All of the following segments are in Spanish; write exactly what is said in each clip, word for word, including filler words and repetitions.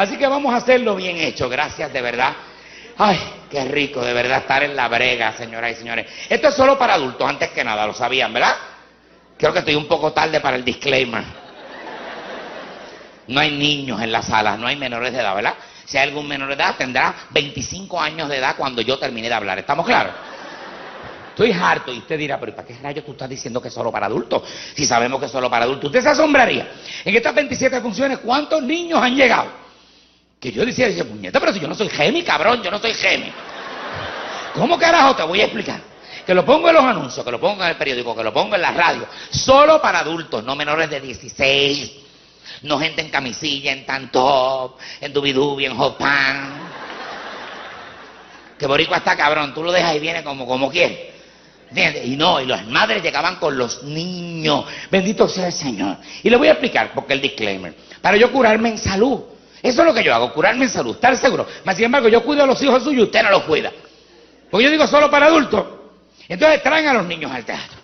Así que vamos a hacerlo bien hecho. Gracias, de verdad. Ay, qué rico, de verdad, estar en la brega, señoras y señores. Esto es solo para adultos, antes que nada, lo sabían, ¿verdad? Creo que estoy un poco tarde para el disclaimer. No hay niños en las salas, no hay menores de edad, ¿verdad? Si hay algún menor de edad, tendrá veinticinco años de edad cuando yo termine de hablar. ¿Estamos claros? Estoy harto. Y usted dirá, pero ¿para qué rayos tú estás diciendo que es solo para adultos? Si sabemos que es solo para adultos. Usted se asombraría. En estas veintisiete funciones, ¿cuántos niños han llegado? Que yo decía, dice, puñeta, pero si yo no soy Gemi, cabrón, yo no soy Gemi. ¿Cómo carajo te voy a explicar? Que lo pongo en los anuncios, que lo pongo en el periódico, que lo pongo en la radio. Solo para adultos, no menores de dieciséis. No gente en camisilla, en tank top, en dubidubi, en hot pan. Que boricua está cabrón, tú lo dejas y viene como, como quieres. ¿Entiendes? Y no, y las madres llegaban con los niños. Bendito sea el Señor. Y le voy a explicar, porque el disclaimer. Para yo curarme en salud. Eso es lo que yo hago, curarme en salud, estar seguro. Mas sin embargo, yo cuido a los hijos suyos y usted no los cuida. Porque yo digo solo para adultos. Entonces traen a los niños al teatro.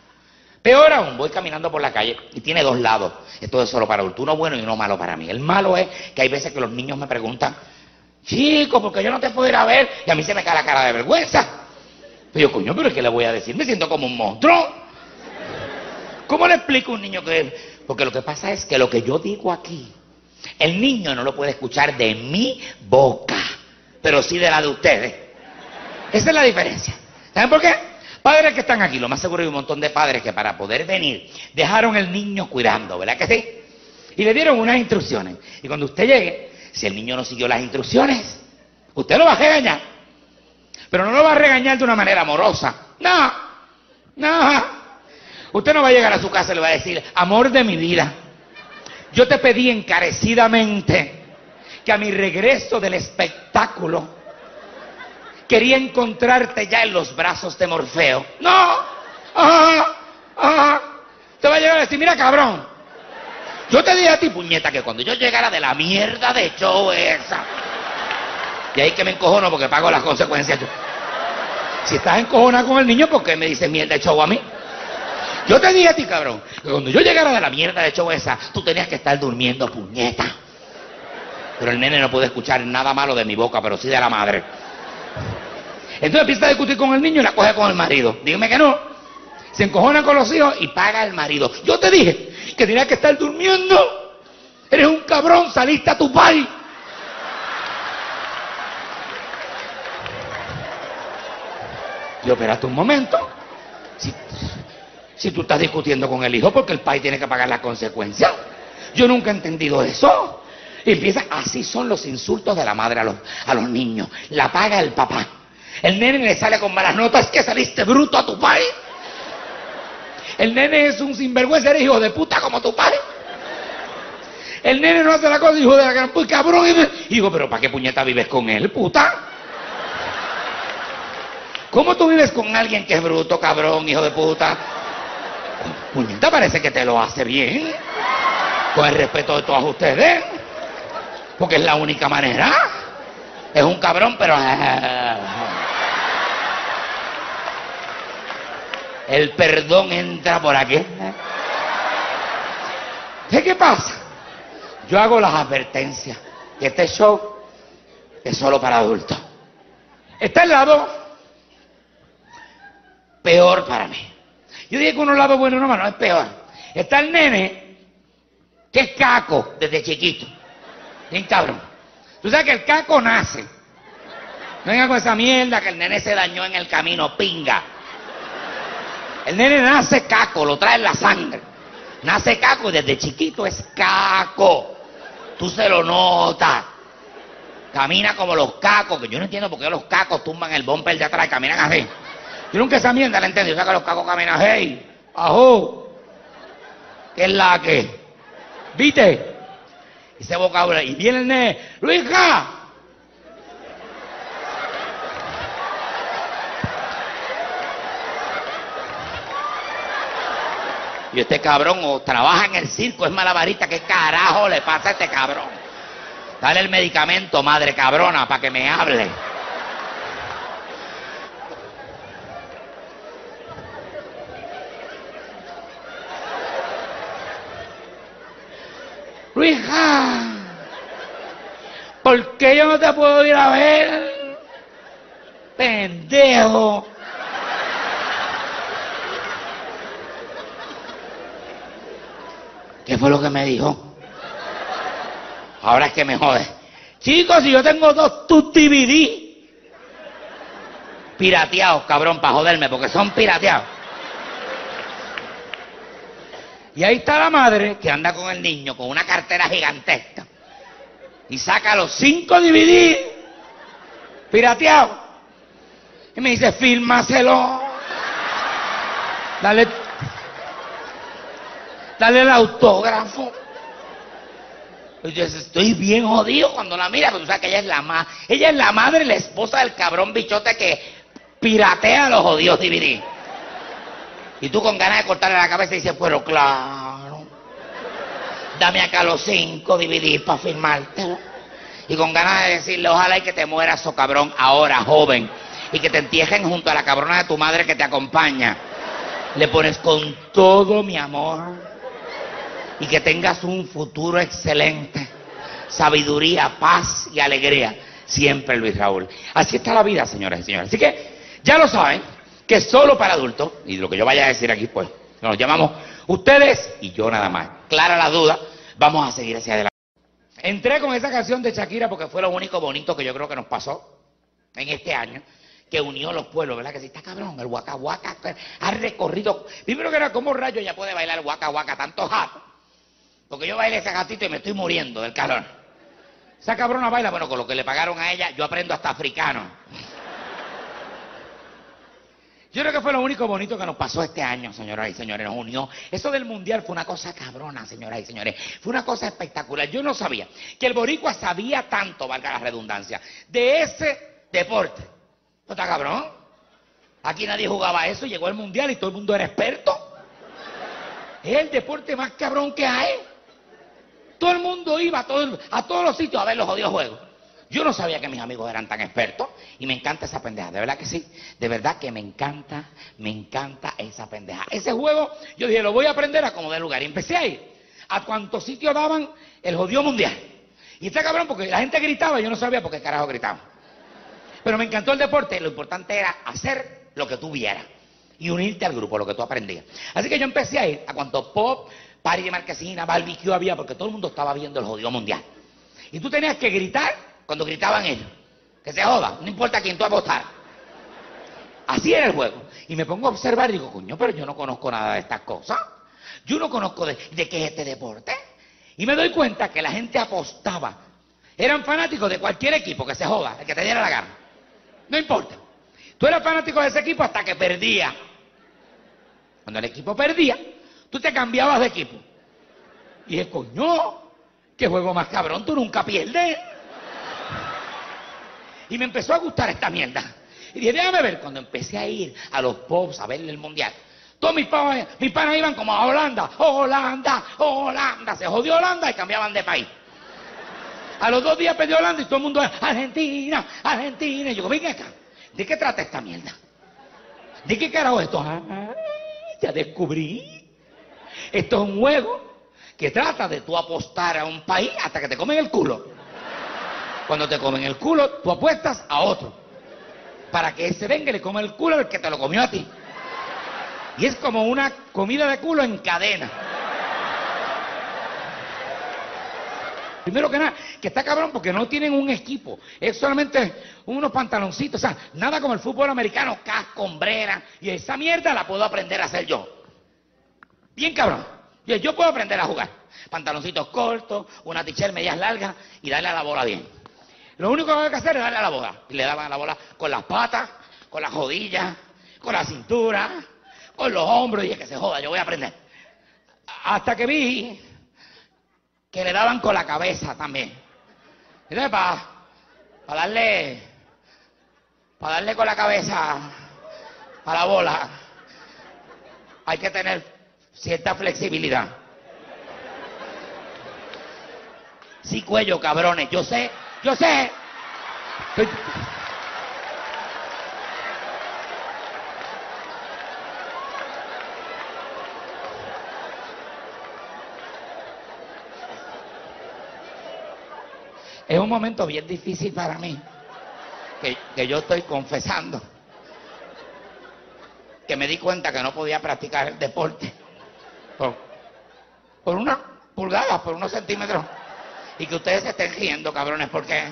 Peor aún, voy caminando por la calle y tiene dos lados. Esto es solo para adultos, uno bueno y uno malo para mí. El malo es que hay veces que los niños me preguntan, chico, ¿por qué yo no te puedo ir a ver? Y a mí se me cae la cara de vergüenza. Pero yo, coño, ¿pero qué le voy a decir? Me siento como un monstruo. ¿Cómo le explico a un niño que...? Porque lo que pasa es que lo que yo digo aquí, el niño no lo puede escuchar de mi boca, pero sí de la de ustedes. Esa es la diferencia. ¿Saben por qué? Padres que están aquí, lo más seguro hay un montón de padres que para poder venir dejaron el niño cuidando, ¿verdad que sí? Y le dieron unas instrucciones. Y cuando usted llegue, si el niño no siguió las instrucciones, usted lo va a regañar. Pero no lo va a regañar de una manera amorosa. No, no. Usted no va a llegar a su casa y le va a decir, amor de mi vida, yo te pedí encarecidamente que a mi regreso del espectáculo quería encontrarte ya en los brazos de Morfeo. ¡No! ¡Ajá! ¡Ajá! Te va a llegar a decir, mira, cabrón, yo te dije a ti, puñeta, que cuando yo llegara de la mierda de show esa... Y ahí que me encojono porque pago las consecuencias yo. Si estás encojonado con el niño, ¿por qué me dices mierda de show a mí? Yo te dije a ti, cabrón, que cuando yo llegara de la mierda de show esa, tú tenías que estar durmiendo, puñeta. Pero el nene no puede escuchar nada malo de mi boca, pero sí de la madre. Entonces empieza a discutir con el niño y la coge con el marido. Dígame que no. Se encojona con los hijos y paga el marido. Yo te dije que tenías que estar durmiendo. Eres un cabrón, saliste a tu país. Yo, espérate un momento. Si, si tú estás discutiendo con el hijo, porque el país tiene que pagar las consecuencias. Yo nunca he entendido eso. Y empieza, así son los insultos de la madre a los, a los niños. La paga el papá. El nene le sale con malas notas, que saliste bruto a tu padre. El nene es un sinvergüenza, eres hijo de puta como tu padre. El nene no hace la cosa, hijo de la gran puta, cabrón. Y, me... y digo, pero ¿para qué puñeta vives con él, puta? ¿Cómo tú vives con alguien que es bruto, cabrón, hijo de puta? Puñeta, parece que te lo hace bien. Con el respeto de todas ustedes. Porque es la única manera. Es un cabrón, pero... El perdón entra por aquí. ¿Qué, qué pasa? Yo hago las advertencias. Que este show es solo para adultos. Está el lado peor para mí. Yo dije que uno lado bueno, no, no, es peor. Está el nene, que es caco desde chiquito. Bien cabrón. Tú sabes que el caco nace. No venga con esa mierda que el nene se dañó en el camino, pinga. El nene nace caco, lo trae en la sangre. Nace caco y desde chiquito es caco. Tú se lo notas. Camina como los cacos, que yo no entiendo por qué los cacos tumban el bumper de atrás y caminan así. Yo nunca esa mierda la entendí. O sea que los cacos caminan, hey, ajú, que es la que, ¿viste? Ese vocabulario. Y viene el nene, Luisja. Y este cabrón o trabaja en el circo, es malabarista, ¿qué carajo le pasa a este cabrón? Dale el medicamento, madre cabrona, para que me hable. Luisa, ¿Por qué yo no te puedo ir a ver? ¡Pendejo! ¿Qué fue lo que me dijo? Ahora es que me jode. Chicos, si yo tengo dos T V D pirateados, cabrón, para joderme, porque son pirateados. Y ahí está la madre que anda con el niño, con una cartera gigantesca, y saca los cinco D V D pirateados. Y me dice, fírmaselo. Dale, dale el autógrafo. Y yo estoy bien jodido cuando la mira, pero tú sabes que ella es la ma ella es la madre y la esposa del cabrón bichote que piratea los jodidos D V D. Y tú con ganas de cortarle la cabeza y dices, pero claro, dame acá los cinco D V D para firmártelo. Y con ganas de decirle, ojalá y que te mueras, so cabrón, ahora, joven, y que te entierren junto a la cabrona de tu madre que te acompaña. Le pones con todo mi amor. Y que tengas un futuro excelente, sabiduría, paz y alegría. Siempre, Luis Raúl. Así está la vida, señoras y señores. Así que ya lo saben, que solo para adultos, y lo que yo vaya a decir aquí, pues, nos llamamos ustedes y yo nada más. Clara la duda, vamos a seguir hacia adelante. Entré con esa canción de Shakira porque fue lo único bonito que yo creo que nos pasó en este año, que unió los pueblos, ¿verdad? Que si está cabrón, el Waka Waka ha recorrido. Primero que era, ¿cómo rayo ya puede bailar Waka Waka tanto jato? Porque yo bailé ese gatito y me estoy muriendo del calor. Esa cabrona baila, bueno, con lo que le pagaron a ella, yo aprendo hasta africano. Yo creo que fue lo único bonito que nos pasó este año, señoras y señores, nos unió. Eso del mundial fue una cosa cabrona, señoras y señores. Fue una cosa espectacular. Yo no sabía que el boricua sabía tanto, valga la redundancia, de ese deporte. ¿No está cabrón? Aquí nadie jugaba eso, llegó el mundial y todo el mundo era experto. Es el deporte más cabrón que hay. Todo el mundo iba a, todo, a todos los sitios a ver los jodidos juegos. Yo no sabía que mis amigos eran tan expertos y me encanta esa pendeja, de verdad que sí. De verdad que me encanta, me encanta esa pendeja. Ese juego, yo dije, lo voy a aprender a como de lugar. Y empecé a ir a cuantos sitios daban el jodido mundial. Y está cabrón porque la gente gritaba, yo no sabía por qué carajo gritaban. Pero me encantó el deporte, lo importante era hacer lo que tú vieras. Y unirte al grupo, lo que tú aprendías. Así que yo empecé a ir a cuanto pop, party de marquesina, barbecue había, porque todo el mundo estaba viendo el jodido mundial. Y tú tenías que gritar cuando gritaban ellos. Que se joda, no importa quién tú apostar. Así era el juego. Y me pongo a observar y digo, coño, pero yo no conozco nada de estas cosas. Yo no conozco de, de qué es este deporte. Y me doy cuenta que la gente apostaba. Eran fanáticos de cualquier equipo, que se joda, el que te diera la gana. No importa. Tú eras fanático de ese equipo hasta que perdía. Cuando el equipo perdía, tú te cambiabas de equipo. Y dije, coño, qué juego más cabrón, tú nunca pierdes. Y me empezó a gustar esta mierda. Y dije, déjame ver, cuando empecé a ir a los pubs a ver el mundial, todos mis panas, mis panas iban como a Holanda, oh, Holanda, oh, Holanda, se jodió Holanda y cambiaban de país. A los dos días perdió Holanda y todo el mundo, Argentina, Argentina. Y yo, ven acá. ¿De qué trata esta mierda? ¿De qué carajo esto? Ah, ya descubrí. Esto es un juego que trata de tú apostar a un país hasta que te comen el culo. Cuando te comen el culo, tú apuestas a otro. Para que ese venga y le coma el culo al que te lo comió a ti. Y es como una comida de culo en cadena. Primero que nada, que está cabrón porque no tienen un equipo. Es solamente unos pantaloncitos. O sea, nada como el fútbol americano, casco, hombrera. Y esa mierda la puedo aprender a hacer yo. Bien cabrón. Yo, yo puedo aprender a jugar. Pantaloncitos cortos, una t-shirt medias largas y darle a la bola bien. Lo único que hay que hacer es darle a la bola. Y le daban a la bola con las patas, con las rodillas, con la cintura, con los hombros. Y es que se joda, yo voy a aprender. Hasta que vi que le daban con la cabeza también. Entonces, para pa darle, para darle con la cabeza a la bola, hay que tener cierta flexibilidad. Sí, cuello, cabrones. Yo sé, yo sé. Es un momento bien difícil para mí, que, que yo estoy confesando, que me di cuenta que no podía practicar el deporte por, por una pulgada, por unos centímetros, y que ustedes se estén riendo, cabrones, porque...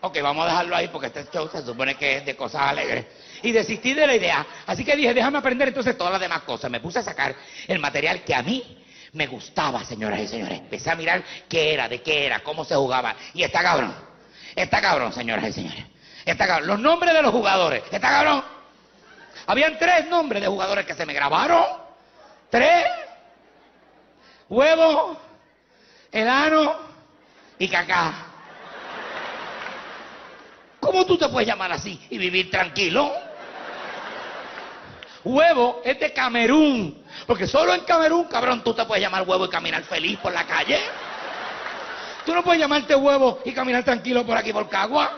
Ok, vamos a dejarlo ahí porque este show se supone que es de cosas alegres. Y desistí de la idea, así que dije, déjame aprender entonces todas las demás cosas. Me puse a sacar el material que a mí me gustaba, señoras y señores. Empecé a mirar qué era, de qué era, cómo se jugaba. Y está cabrón, está cabrón, señoras y señores. Está cabrón. Los nombres de los jugadores, está cabrón. Habían tres nombres de jugadores que se me grabaron. Tres. Huevo, Elano y Cacá. ¿Cómo tú te puedes llamar así y vivir tranquilo? Huevo es de Camerún, porque solo en Camerún, cabrón, tú te puedes llamar Huevo y caminar feliz por la calle. Tú no puedes llamarte Huevo y caminar tranquilo por aquí, por Cagua.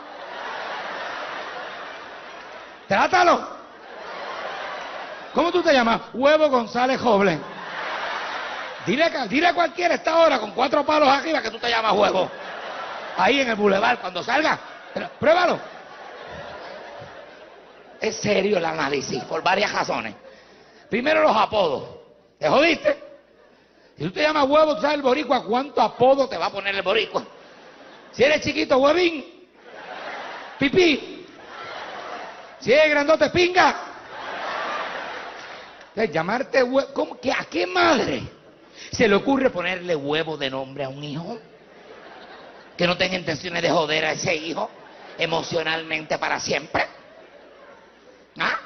Trátalo. ¿Cómo tú te llamas? Huevo González Joble. Dile, dile a cualquiera a esta hora con cuatro palos arriba que tú te llamas Huevo. Ahí en el bulevar, cuando salga. Pero, pruébalo. Es serio el análisis, por varias razones. Primero, los apodos. ¿Te jodiste? Si tú te llamas Huevo, tú sabes el boricua, ¿cuánto apodo te va a poner el boricua? Si eres chiquito, Huevín. Pipí. Si eres grandote, Pinga. Entonces, llamarte Huevo... ¿Cómo? ¿Qué, ¿A qué madre se le ocurre ponerle Huevo de nombre a un hijo? Que no tenga intenciones de joder a ese hijo emocionalmente para siempre. ¿Ah?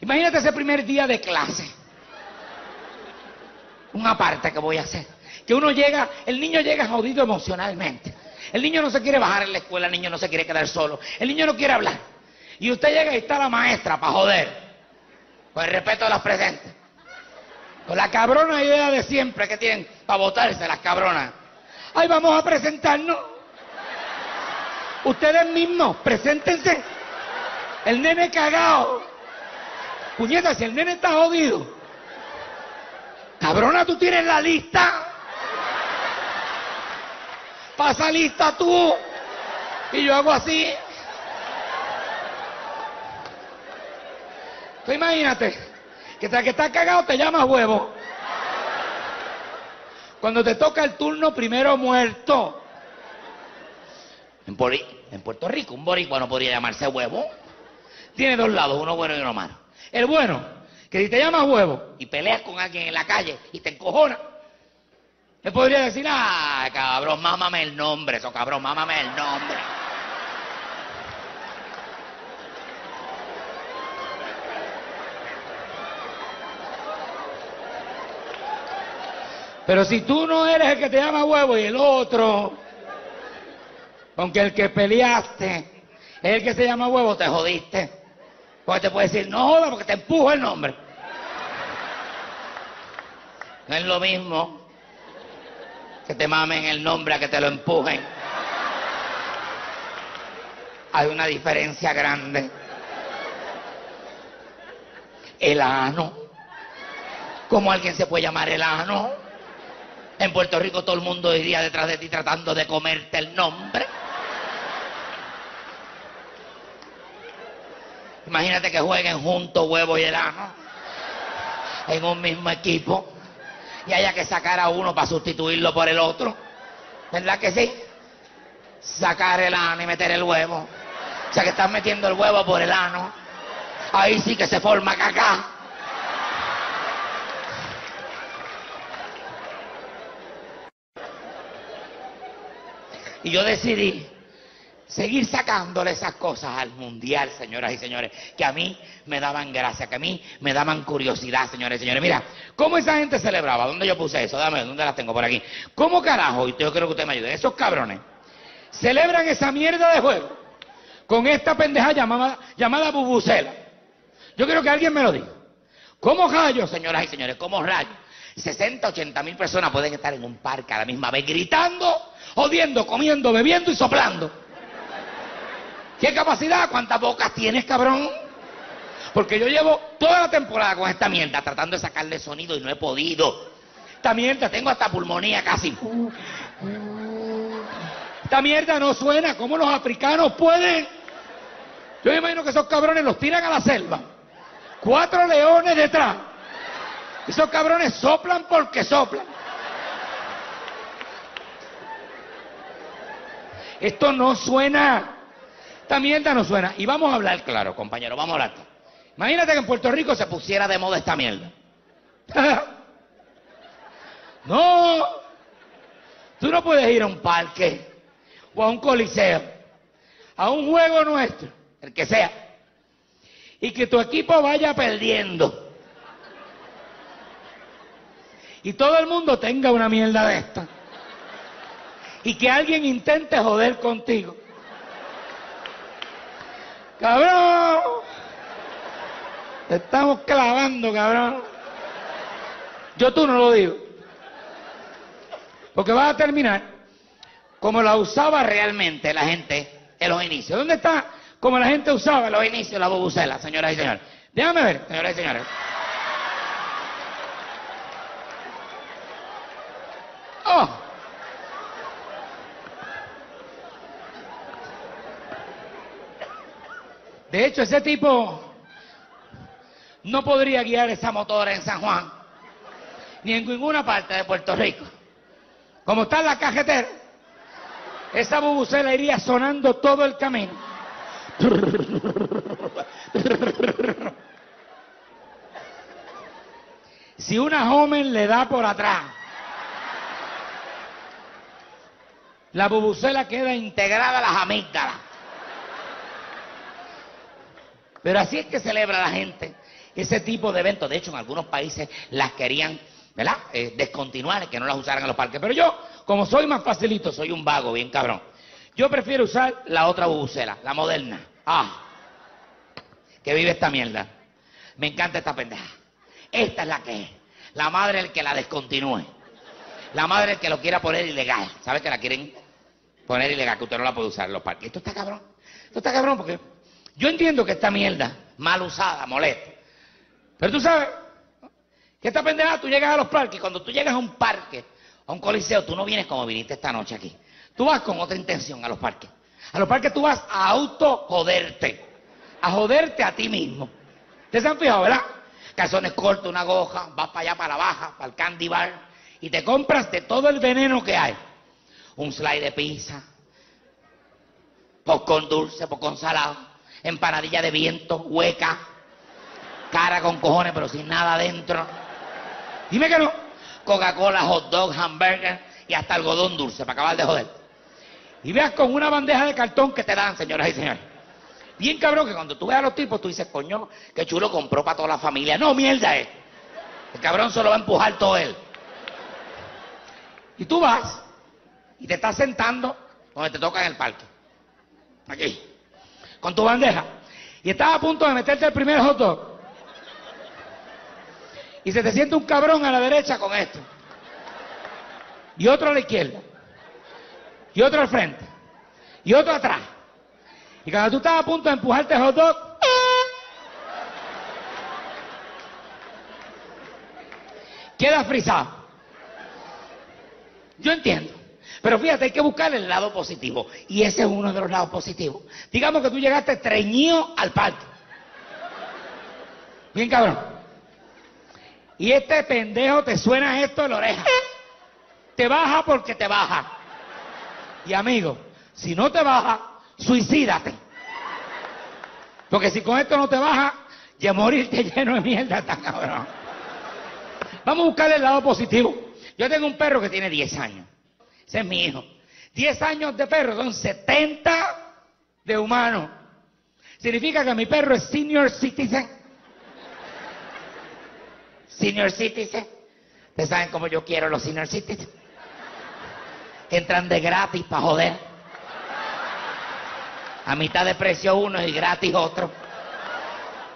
Imagínate ese primer día de clase. Una parte que voy a hacer. Que uno llega, el niño llega jodido emocionalmente. El niño no se quiere bajar en la escuela, el niño no se quiere quedar solo. El niño no quiere hablar. Y usted llega y está la maestra para joder. Con el respeto de las presentes. Con la cabrona idea de siempre que tienen para botarse las cabronas. ¡Ay, vamos a presentarnos! Ustedes mismos, preséntense. El nene cagao. Puñeta, si el nene está jodido. Cabrona, tú tienes la lista. Pasa lista tú. Y yo hago así. Tú imagínate, que tras que estás cagado te llamas Huevo. Cuando te toca el turno, primero muerto. En, Poli, en Puerto Rico, un boricua no podría llamarse Huevo. Tiene dos lados, uno bueno y uno malo. El bueno, que si te llamas Huevo y peleas con alguien en la calle y te encojona, le podría decir, ah, cabrón, mámame el nombre, eso cabrón, mámame el nombre. Pero si tú no eres el que te llama Huevo y el otro, aunque el que peleaste es el que se llama Huevo, te jodiste. Porque te puede decir, no joda, porque te empujo el nombre. No es lo mismo que te mamen el nombre a que te lo empujen. Hay una diferencia grande. El ano. ¿Cómo alguien se puede llamar el ano? En Puerto Rico todo el mundo iría detrás de ti tratando de comerte el nombre. Imagínate que jueguen juntos Huevo y Elano en un mismo equipo y haya que sacar a uno para sustituirlo por el otro. ¿Verdad que sí? Sacar el ano y meter el huevo. O sea que estás metiendo el huevo por el ano. Ahí sí que se forma cacá. Y yo decidí seguir sacándole esas cosas al mundial, señoras y señores, que a mí me daban gracia, que a mí me daban curiosidad, señores y señores. Mira, ¿cómo esa gente celebraba? ¿Dónde yo puse eso? Dame, ¿dónde las tengo? Por aquí. ¿Cómo carajo? Y yo creo que usted me ayude. Esos cabrones celebran esa mierda de juego con esta pendeja llamada, llamada bubucela. Yo quiero que alguien me lo diga. ¿Cómo rayos, señoras y señores? ¿Cómo rayos? sesenta, ochenta mil personas pueden estar en un parque a la misma vez gritando, jodiendo, comiendo, bebiendo y soplando. ¿Qué capacidad? ¿Cuántas bocas tienes, cabrón? Porque yo llevo toda la temporada con esta mierda tratando de sacarle sonido y no he podido. Esta mierda tengo hasta pulmonía casi. Uh, uh. Esta mierda no suena. ¿Cómo los africanos pueden? Yo me imagino que esos cabrones los tiran a la selva. Cuatro leones detrás. Esos cabrones soplan porque soplan. Esto no suena. Esta mierda no suena. Y vamos a hablar claro, compañero, vamos a hablar. Imagínate que en Puerto Rico se pusiera de moda esta mierda. No. Tú no puedes ir a un parque o a un coliseo, a un juego nuestro, el que sea, y que tu equipo vaya perdiendo. Y todo el mundo tenga una mierda de esta. Y que alguien intente joder contigo. ¡Cabrón! Te estamos clavando, cabrón. Yo tú no lo digo. Porque vas a terminar como la usaba realmente la gente en los inicios. ¿Dónde está como la gente usaba en los inicios la bubucela, señoras y señores? Déjame ver, señoras y señores. Oh. De hecho, ese tipo no podría guiar esa motora en San Juan, ni en ninguna parte de Puerto Rico. Como está la cajetera, esa bubucela iría sonando todo el camino. Si una joven le da por atrás, la bubucela queda integrada a las amígdalas. Pero así es que celebra la gente ese tipo de eventos. De hecho, en algunos países las querían, ¿verdad?, Eh, descontinuar, que no las usaran en los parques. Pero yo, como soy más facilito, soy un vago, bien cabrón. Yo prefiero usar la otra bubucela, la moderna. Ah, que vive esta mierda. Me encanta esta pendeja. Esta es la que es. La madre el que la descontinúe. La madre el que lo quiera poner ilegal. ¿Sabes que la quieren poner ilegal? Que usted no la puede usar en los parques. Esto está cabrón. Esto está cabrón porque yo entiendo que esta mierda, mal usada, molesta. Pero tú sabes que esta pendejada, tú llegas a los parques, cuando tú llegas a un parque, a un coliseo, tú no vienes como viniste esta noche aquí. Tú vas con otra intención a los parques. A los parques tú vas a auto-joderte, a joderte a ti mismo. ¿Ustedes se han fijado, verdad? Calzones cortos, una goja, vas para allá, para la baja, para el candy bar, y te compras de todo el veneno que hay. Un slide de pizza, popcorn dulce, popcorn salado, empanadilla de viento, hueca, cara con cojones pero sin nada adentro. Dime que no. Coca-Cola, hot dog, hamburger y hasta algodón dulce para acabar de joder. Y veas con una bandeja de cartón que te dan, señoras y señores. Bien cabrón que cuando tú veas a los tipos tú dices, coño, qué chulo, compró para toda la familia. No, mierda es. El cabrón se lo va a empujar todo él. Y tú vas y te estás sentando donde te toca en el parque. Aquí. Con tu bandeja. Y estás a punto de meterte el primer hot dog. Y se te siente un cabrón a la derecha con esto. Y otro a la izquierda. Y otro al frente. Y otro atrás. Y cuando tú estás a punto de empujarte el hot dog, quedas frisado. Yo entiendo. Pero fíjate, hay que buscar el lado positivo. Y ese es uno de los lados positivos. Digamos que tú llegaste treñido al parque. Bien cabrón. Y este pendejo te suena esto en la oreja. Te baja porque te baja. Y amigo, si no te baja, suicídate. Porque si con esto no te baja, ya morirte lleno de mierda tan cabrón. Vamos a buscar el lado positivo. Yo tengo un perro que tiene diez años. Ese es mi hijo. diez años de perro son setenta de humano. Significa que mi perro es senior citizen. Senior citizen. Ustedes saben cómo yo quiero los senior citizen. Entran de gratis para joder. A mitad de precio uno y gratis otro.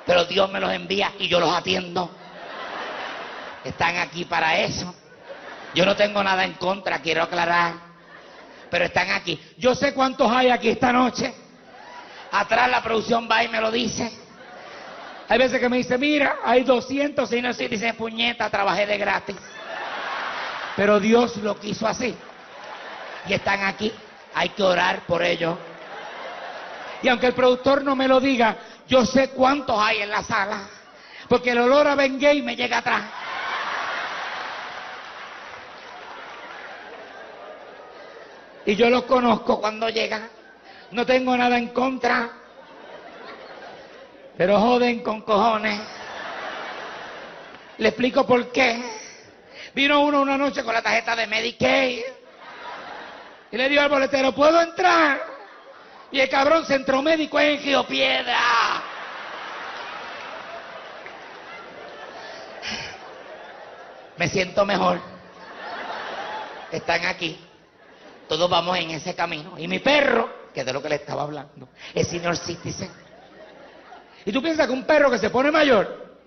Pero Dios me los envía y yo los atiendo. Están aquí para eso. Yo no tengo nada en contra, quiero aclarar. Pero están aquí. Yo sé cuántos hay aquí esta noche. Atrás la producción va y me lo dice. Hay veces que me dice, mira, hay doscientos senior citizens, puñeta, trabajé de gratis. Pero Dios lo quiso así. Y están aquí. hay que orar por ellos. Y aunque el productor no me lo diga, yo sé cuántos hay en la sala, porque el olor a Bengay me llega atrás. Y yo los conozco cuando llegan. No tengo nada en contra, pero joden con cojones. Le explico por qué. Vino uno una noche con la tarjeta de Medicaid y le dijo al boletero, ¿puedo entrar? Y el cabrón se entró médico en Río Piedra. Me siento mejor. Están aquí. Todos vamos en ese camino. Y mi perro, que es de lo que le estaba hablando, es senior citizen. Y tú piensas que un perro que se pone mayor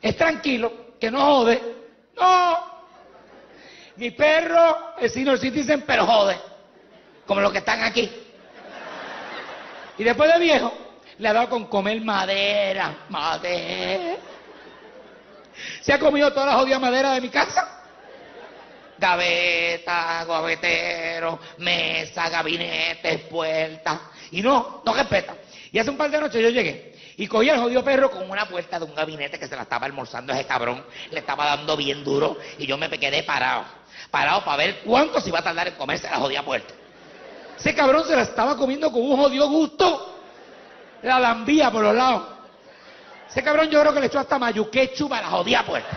es tranquilo, que no jode. No. Mi perro es senior citizen, pero jode. Como los que están aquí. Y después de viejo, le ha dado con comer madera, madera. Se ha comido toda la jodida madera de mi casa. Gaveta, gavetero, mesa, gabinetes, puertas. Y no, no respeta. Y hace un par de noches yo llegué y cogí al jodido perro con una puerta de un gabinete que se la estaba almorzando ese cabrón. Le estaba dando bien duro y yo me quedé parado. Parado para ver cuánto se iba a tardar en comerse la jodida puerta. Ese cabrón se la estaba comiendo con un jodido gusto. La lambía por los lados. Ese cabrón yo creo que le echó hasta mayuquechu para la jodida puerta.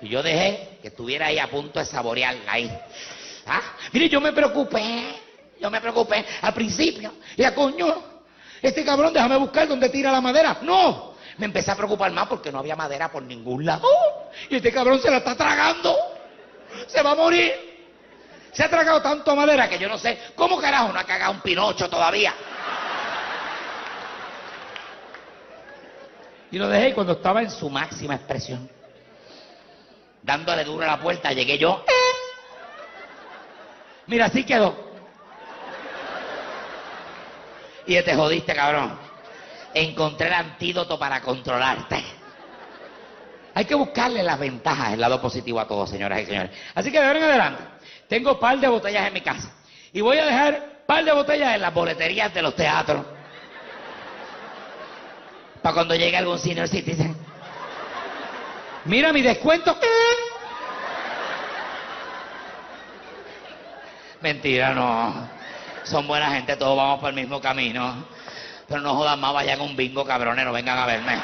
Y yo dejé que estuviera ahí a punto de saborearla ahí. ¿Ah? Mire, yo me preocupé. Yo me preocupé al principio. Y a coño, este cabrón déjame buscar dónde tira la madera. ¡No! Me empecé a preocupar más porque no había madera por ningún lado. ¡Oh! Y este cabrón se la está tragando. Se va a morir. Se ha tragado tanto madera que yo no sé cómo carajo no ha cagado un Pinocho todavía. Y lo dejé cuando estaba en su máxima expresión. Dándole duro a la puerta, llegué yo. Mira, así quedó. Y te jodiste, cabrón. Encontré el antídoto para controlarte. Hay que buscarle las ventajas, el lado positivo a todos, señoras y señores. Así que de ahora en adelante. Tengo par de botellas en mi casa. Y voy a dejar par de botellas en las boleterías de los teatros. Para cuando llegue algún senior citizen. Mira mi descuento. Mentira, no. Son buena gente, todos vamos por el mismo camino. Pero no jodan más, vayan a un bingo, cabrones, no vengan a verme.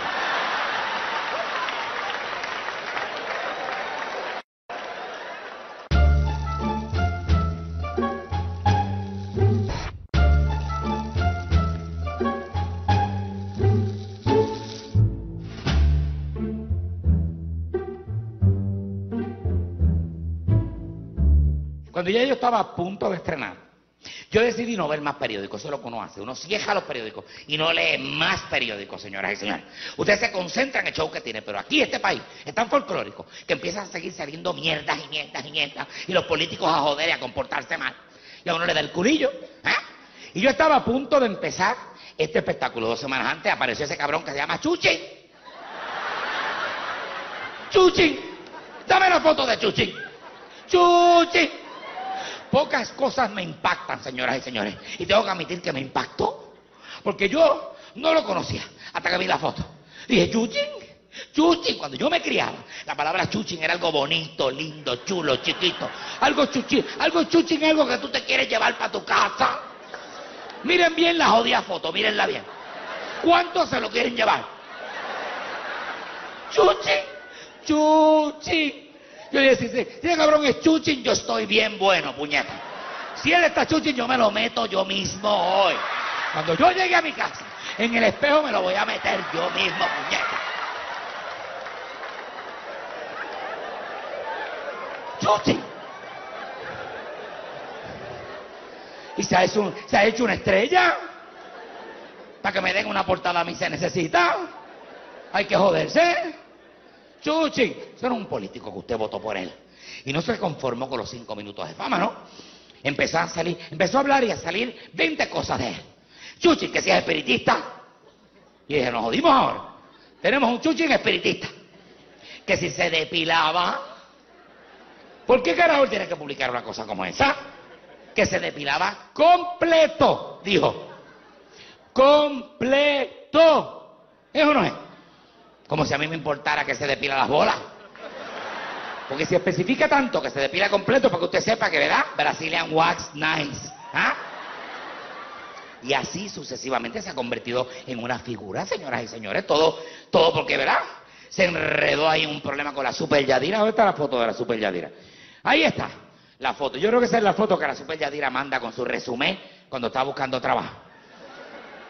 Cuando ya yo estaba a punto de estrenar, yo decidí no ver más periódicos. Eso es lo que uno hace. Uno cierra los periódicos y no lee más periódicos, señoras y señores. Ustedes se concentran en el show que tienen, pero aquí este país es tan folclórico que empiezan a seguir saliendo mierdas y mierdas y mierdas y los políticos a joder y a comportarse mal. Y a uno le da el culillo. ¿eh? Y yo estaba a punto de empezar este espectáculo. Dos semanas antes apareció ese cabrón que se llama Chuchi. Chuchi. Dame la foto de Chuchi. Chuchi. Pocas cosas me impactan, señoras y señores. Y tengo que admitir que me impactó. Porque yo no lo conocía hasta que vi la foto. Dije, ¿Chuchín? Chuchín. Cuando yo me criaba, la palabra chuchín era algo bonito, lindo, chulo, chiquito. Algo chuchín, algo chuchín, algo que tú te quieres llevar para tu casa. Miren bien la jodida foto, mírenla bien. ¿Cuántos se lo quieren llevar? Chuchín, chuchín. Yo le decía, si el cabrón es chuchín, yo estoy bien bueno, puñeta. Si él está chuchín, yo me lo meto yo mismo hoy. Cuando yo llegue a mi casa, en el espejo me lo voy a meter yo mismo, puñeta. ¡Chuchín! Y se ha hecho, un, se ha hecho una estrella. Para que me den una portada a mí se necesita. Hay que joderse. Chuchi, eso era un político que usted votó por él. Y no se conformó con los cinco minutos de fama, ¿no? Empezó a salir, empezó a hablar y a salir veinte cosas de él. Chuchi, que si es espiritista. Y dije, nos jodimos ahora. Tenemos un Chuchi espiritista. Que si se depilaba. ¿Por qué carajo tiene que publicar una cosa como esa? Que se depilaba completo, dijo. Completo. ¿Eso no es? Como si a mí me importara que se depila las bolas. Porque si especifica tanto que se depila completo, para que usted sepa que, ¿verdad? Brazilian Wax Nice. ¿Ah? Y así sucesivamente se ha convertido en una figura, señoras y señores. Todo, todo porque, ¿verdad? Se enredó ahí un problema con la Super Yadira. ¿Dónde está la foto de la Super Yadira? Ahí está la foto. Yo creo que esa es la foto que la Super Yadira manda con su resumen cuando está buscando trabajo.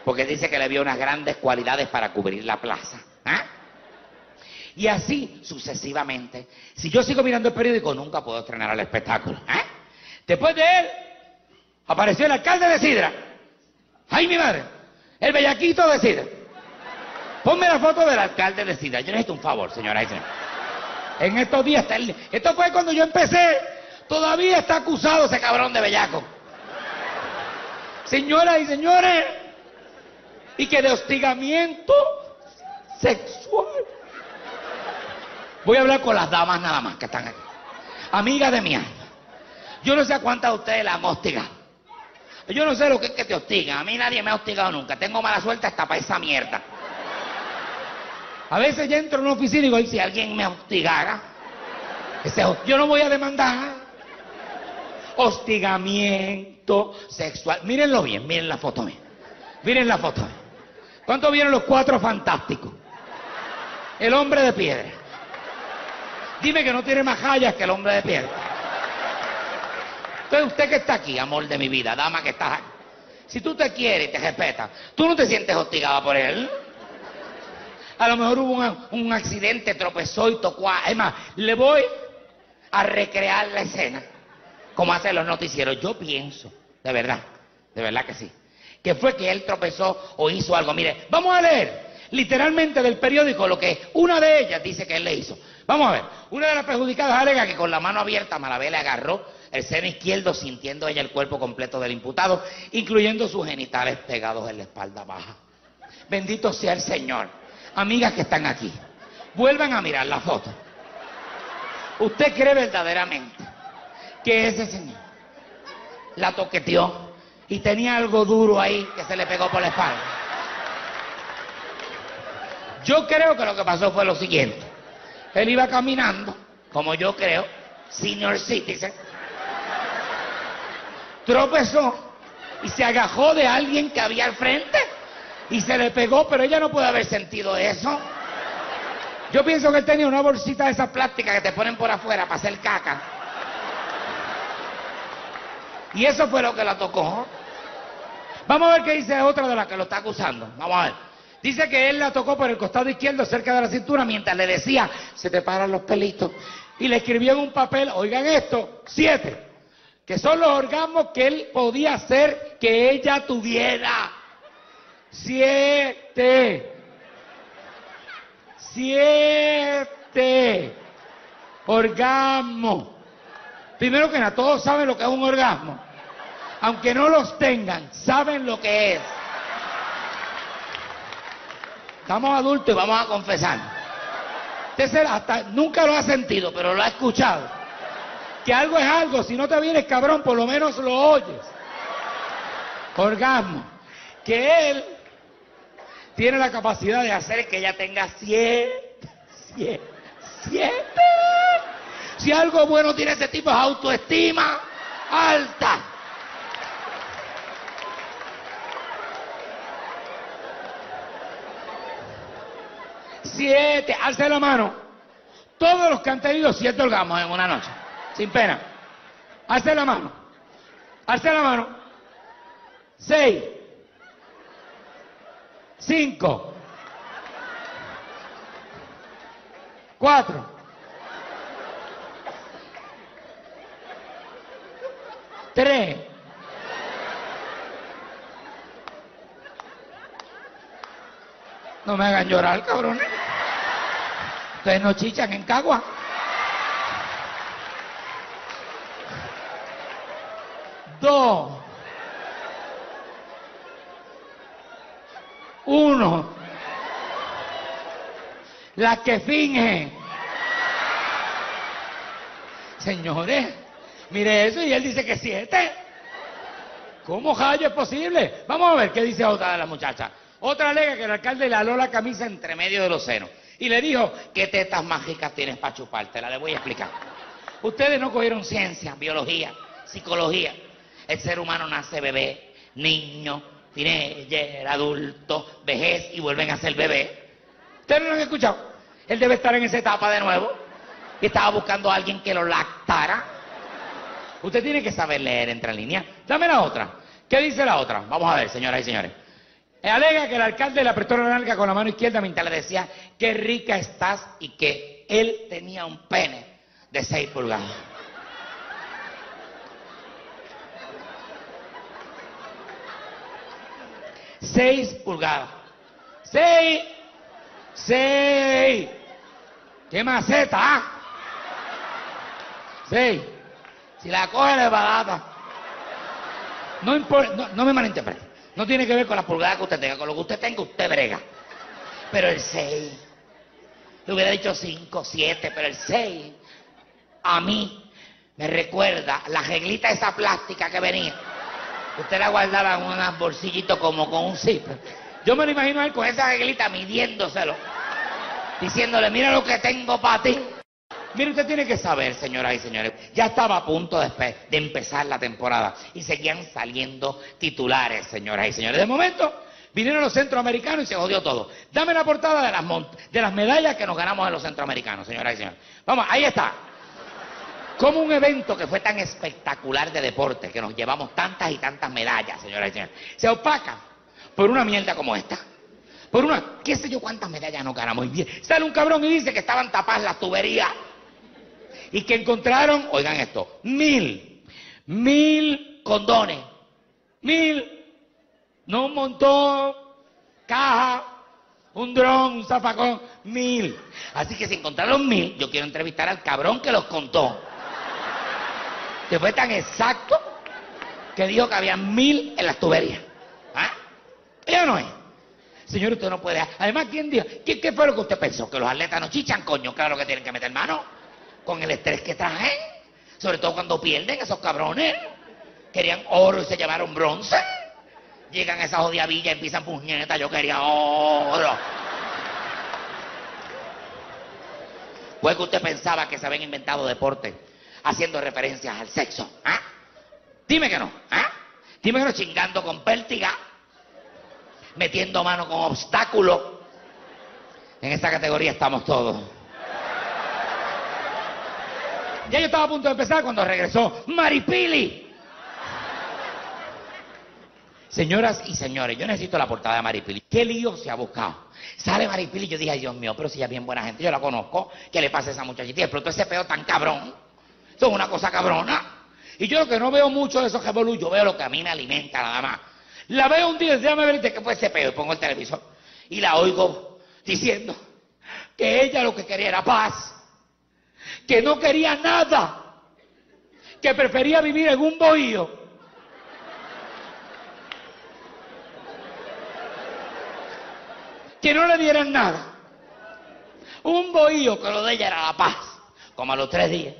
Porque dice que le vio unas grandes cualidades para cubrir la plaza. ¿Ah? Y así sucesivamente. Si yo sigo mirando el periódico, nunca puedo estrenar el espectáculo. ¿Eh? Después de él, apareció el alcalde de Sidra. ¡Ay, mi madre! El bellaquito de Sidra. Ponme la foto del alcalde de Sidra. Yo necesito un favor, señora. En estos días está el... Esto fue cuando yo empecé. Todavía está acusado ese cabrón de bellaco. Señoras y señores. Y que de hostigamiento sexual. Voy a hablar con las damas nada más que están aquí. Amigas de mi alma. Yo no sé a cuántas de ustedes las han hostigado. Yo no sé lo que es que te hostigan. A mí nadie me ha hostigado nunca. Tengo mala suerte hasta para esa mierda. A veces yo entro en una oficina y digo, y si alguien me hostigara, ese, yo no voy a demandar. Hostigamiento sexual. Mírenlo bien, miren la foto mía. Miren la foto mía. ¿Cuánto vieron los cuatro fantásticos? El hombre de piedra. Dime que no tiene más hayas que el hombre de piedra. Entonces usted que está aquí, amor de mi vida, dama que estás aquí, si tú te quieres y te respetas, tú no te sientes hostigada por él. A lo mejor hubo un, un accidente, tropezó y tocó a... Es más, le voy a recrear la escena, como hacen los noticieros. Yo pienso, de verdad, de verdad que sí, que fue que él tropezó o hizo algo. Mire, vamos a leer literalmente del periódico lo que una de ellas dice que él le hizo. Vamos a ver, una de las perjudicadas alega que con la mano abierta Malabé le agarró el seno izquierdo, sintiendo ella el cuerpo completo del imputado, incluyendo sus genitales pegados en la espalda baja. Bendito sea el Señor. Amigas que están aquí, vuelvan a mirar la foto. ¿Usted cree verdaderamente que ese señor la toqueteó y tenía algo duro ahí que se le pegó por la espalda? Yo creo que lo que pasó fue lo siguiente. Él iba caminando, como yo creo, senior citizen, tropezó y se agajó de alguien que había al frente y se le pegó, pero ella no puede haber sentido eso. Yo pienso que él tenía una bolsita de esas plásticas que te ponen por afuera para hacer caca. Y eso fue lo que la tocó. Vamos a ver qué dice otra de las que lo está acusando. Vamos a ver. Dice que él la tocó por el costado izquierdo, cerca de la cintura, mientras le decía, se te paran los pelitos. Y le escribió en un papel, oigan esto, siete, que son los orgasmos que él podía hacer que ella tuviera. Siete. Siete. Orgasmo. Primero que nada, todos saben lo que es un orgasmo. Aunque no los tengan, saben lo que es. Estamos adultos y vamos a confesar. Usted hasta, nunca lo ha sentido, pero lo ha escuchado. Que algo es algo, si no te vienes cabrón, por lo menos lo oyes. Orgasmo. Que él tiene la capacidad de hacer que ella tenga siete, siete, siete. Si algo bueno tiene ese tipo es autoestima alta. Siete, alce la mano. Todos los que han tenido siete orgasmos en una noche, sin pena. Alce la mano. Alce la mano. Seis. Cinco. Cuatro. Tres. No me hagan llorar, cabrones. Ustedes no chichan en Cagua. Dos. Uno. Las que fingen. señores, mire eso, y él dice que siete. ¿Cómo rayo es posible? Vamos a ver qué dice otra de la muchacha. Otra alega que el alcalde le aló la camisa entre medio de los senos y le dijo, ¿qué tetas mágicas tienes para chupártela? Le voy a explicar. Ustedes no cogieron ciencia, biología, psicología. El ser humano nace bebé, niño, teenager, adulto, vejez y vuelven a ser bebé. ¿Ustedes no lo han escuchado? Él debe estar en esa etapa de nuevo. Y estaba buscando a alguien que lo lactara. Usted tiene que saber leer entre líneas. Dame la otra. ¿Qué dice la otra? Vamos a ver, señoras y señores. Alega que el alcalde le apretó la nalga con la mano izquierda mientras le decía qué rica estás y que él tenía un pene de seis pulgadas. seis pulgadas. ¡Seis! ¡Seis! ¡Qué maceta! ¿Ah? ¡Seis! Si la coge de barata. No, no, no me malinterprete. No tiene que ver con la pulgada que usted tenga. Con lo que usted tenga, usted brega. Pero el seis. Le hubiera dicho cinco, siete, pero el seis. A mí me recuerda la reglita esa plástica que venía. Usted la guardaba en unos bolsillitos como con un zip. Yo me lo imagino a él con esa reglita midiéndoselo. Diciéndole, mira lo que tengo para ti. Mire, usted tiene que saber, señoras y señores, ya estaba a punto de, de empezar la temporada y seguían saliendo titulares, señoras y señores. De momento, vinieron los centroamericanos y se jodió todo. Dame la portada de las, de las medallas que nos ganamos en los centroamericanos, señoras y señores. Vamos, ahí está. Como un evento que fue tan espectacular de deporte, que nos llevamos tantas y tantas medallas, señoras y señores, se opaca por una mierda como esta. Por una, qué sé yo cuántas medallas nos ganamos. Y sale un cabrón y dice que estaban tapadas las tuberías. Y que encontraron, oigan esto, mil, mil condones, mil, no un montón, caja, un dron, un zafacón, mil. Así que si encontraron mil, yo quiero entrevistar al cabrón que los contó. Que fue tan exacto que dijo que había mil en las tuberías. ¿Ah? ¿Ella no es? Señor, usted no puede... Además, ¿quién dijo? ¿Qué, qué fue lo que usted pensó? ¿Que los atletas no chichan, coño? Claro que tienen que meter mano. Con el estrés que traen, sobre todo cuando pierden esos cabrones, querían oro y se llevaron bronce, llegan a esa jodida villa y empiezan puñeta, yo quería oro. Pues que usted pensaba que se habían inventado deportes haciendo referencias al sexo, ¿ah? Dime que no, ¿ah? Dime que no, chingando con pértiga, metiendo mano con obstáculos, en esa categoría estamos todos. Ya yo estaba a punto de empezar cuando regresó Maripili. Señoras y señores, yo necesito la portada de Maripili. ¿Qué lío se ha buscado? Sale Maripili y yo dije, ay Dios mío, pero si ella es bien buena gente, yo la conozco. ¿Qué le pasa a esa muchachita? Y explotó ese pedo tan cabrón. Eso es una cosa cabrona. Y yo lo que no veo mucho de esos revolú, yo veo lo que a mí me alimenta nada más. La veo un día y déjame ver de qué fue ese pedo. Y pongo el televisor y la oigo diciendo que ella lo que quería era paz. Que no quería nada, que prefería vivir en un bohío. Que no le dieran nada. Un bohío, que lo de ella era la paz. Como a los tres días.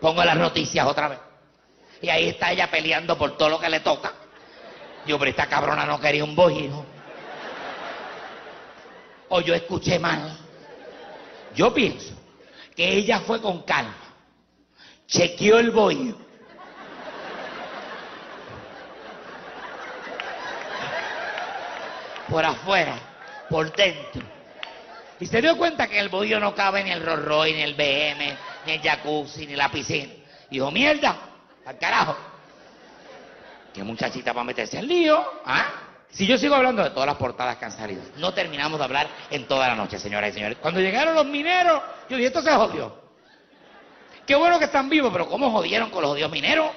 Pongo las noticias otra vez. Y ahí está ella peleando por todo lo que le toca. Yo, pero esta cabrona no quería un bohío. O yo escuché mal. Yo pienso que ella fue con calma, chequeó el bohío. Por afuera, por dentro. Y se dio cuenta que en el bohío no cabe ni el Rolls Royce, ni el B M, ni el jacuzzi, ni la piscina. Y dijo, mierda, al carajo. Qué muchachita para meterse en lío, ¿ah? Si yo sigo hablando de todas las portadas que han salido, no terminamos de hablar en toda la noche, señoras y señores. Cuando llegaron los mineros, yo dije, esto se jodió. Qué bueno que están vivos, pero ¿cómo jodieron con los jodidos mineros?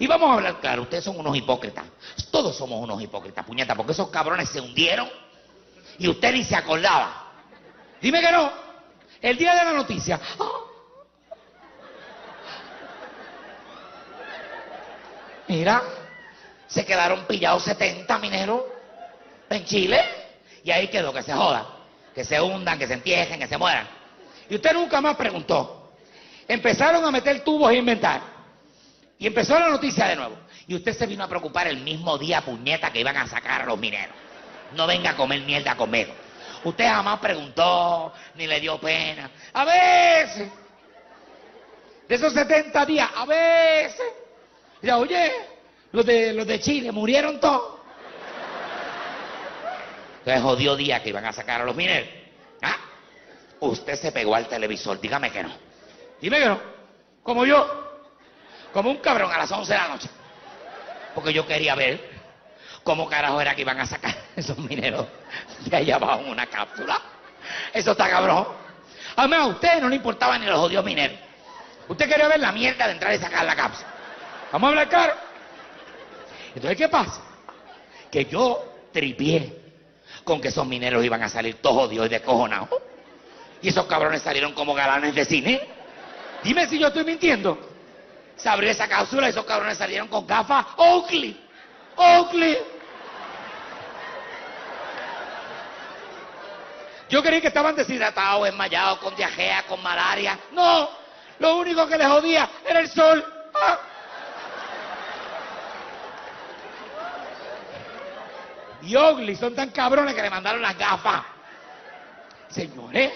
Y vamos a hablar claro, ustedes son unos hipócritas. Todos somos unos hipócritas, puñeta, porque esos cabrones se hundieron y usted ni se acordaba. Dime que no. El día de la noticia. ¡Oh! Mira... Se quedaron pillados setenta mineros en Chile y ahí quedó, que se jodan, que se hundan, que se entierren, que se mueran. Y usted nunca más preguntó. Empezaron a meter tubos e inventar. Y empezó la noticia de nuevo. Y usted se vino a preocupar el mismo día, puñeta, que iban a sacar a los mineros. No venga a comer mierda conmigo. Usted jamás preguntó, ni le dio pena. A veces, de esos setenta días, a veces, ya, oye, los de, los de Chile murieron todos. Entonces, jodió día que iban a sacar a los mineros. ¿Ah? Usted se pegó al televisor, dígame que no. Dime que no. Como yo, como un cabrón a las once de la noche. Porque yo quería ver cómo carajo era que iban a sacar esos mineros de allá abajo en una cápsula. Eso está cabrón. Además, a usted no le importaba ni los jodidos mineros. Usted quería ver la mierda de entrar y sacar la cápsula. Vamos a hablar claro. Entonces, ¿qué pasa? Que yo tripié con que esos mineros iban a salir todos jodidos y descojonados. Y esos cabrones salieron como galanes de cine. Dime si yo estoy mintiendo. Se abrió esa cápsula y esos cabrones salieron con gafas Oakley. Oakley. Yo creí que estaban deshidratados, desmayados, con diarrea, con malaria. No, lo único que les jodía era el sol. ¡Ah! Y Oakley son tan cabrones que le mandaron las gafas. Señores,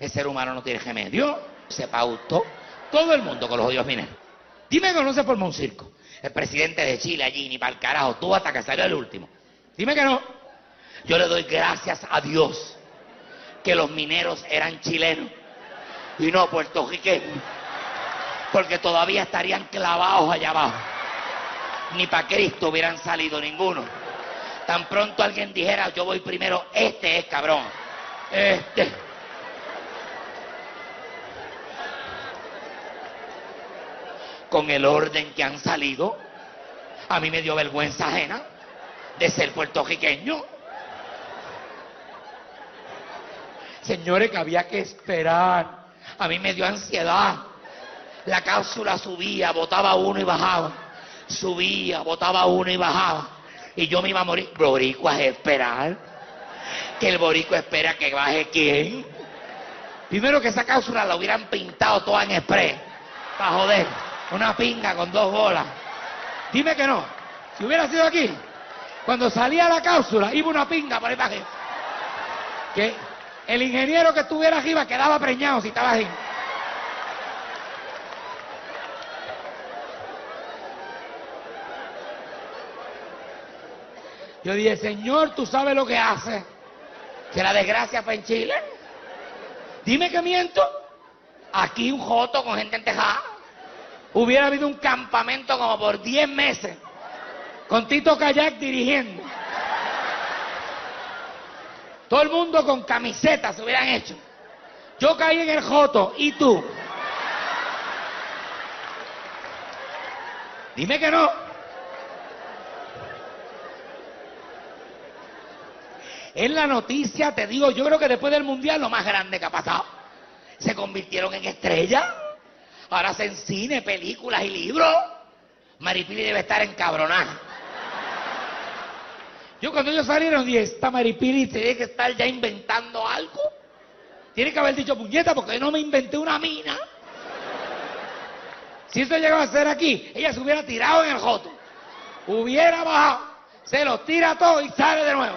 el ser humano no tiene remedio. Se pautó todo el mundo con los jodidos mineros. Dime que no se formó un circo. El presidente de Chile allí, ni para el carajo, tú hasta que salió el último. Dime que no. Yo le doy gracias a Dios que los mineros eran chilenos y no puertorriqueños, porque todavía estarían clavados allá abajo. Ni para Cristo hubieran salido ninguno. Tan pronto alguien dijera, yo voy primero, este es cabrón. Este. Con el orden que han salido, a mí me dio vergüenza ajena de ser puertorriqueño. Señores, que había que esperar. A mí me dio ansiedad. La cápsula subía, botaba uno y bajaba. Subía, botaba uno y bajaba. Y yo me iba a morir. Boricua es esperar. Que el boricua espera que baje quién. Primero que esa cápsula la hubieran pintado toda en spray. Para joder. Una pinga con dos bolas. Dime que no. Si hubiera sido aquí, cuando salía la cápsula, iba una pinga por ahí para arriba. Que el ingeniero que estuviera arriba quedaba preñado si estaba ahí. Yo dije, señor, tú sabes lo que hace. Que la desgracia fue en Chile. Dime que miento. Aquí un joto con gente entejada. Hubiera habido un campamento como por diez meses, con Tito Kayak dirigiendo. Todo el mundo con camisetas se hubieran hecho. Yo caí en el joto, ¿y tú? Dime que no. En la noticia, te digo, yo creo que después del Mundial lo más grande que ha pasado. Se convirtieron en estrellas. Ahora hacen cine, películas y libros. Maripili debe estar encabronada. Yo cuando ellos salieron dije, esta Maripili tiene que estar ya inventando algo. Tiene que haber dicho, puñeta, porque yo no me inventé una mina. Si eso llegaba a ser aquí, ella se hubiera tirado en el joto. Hubiera bajado, se lo tira todo y sale de nuevo.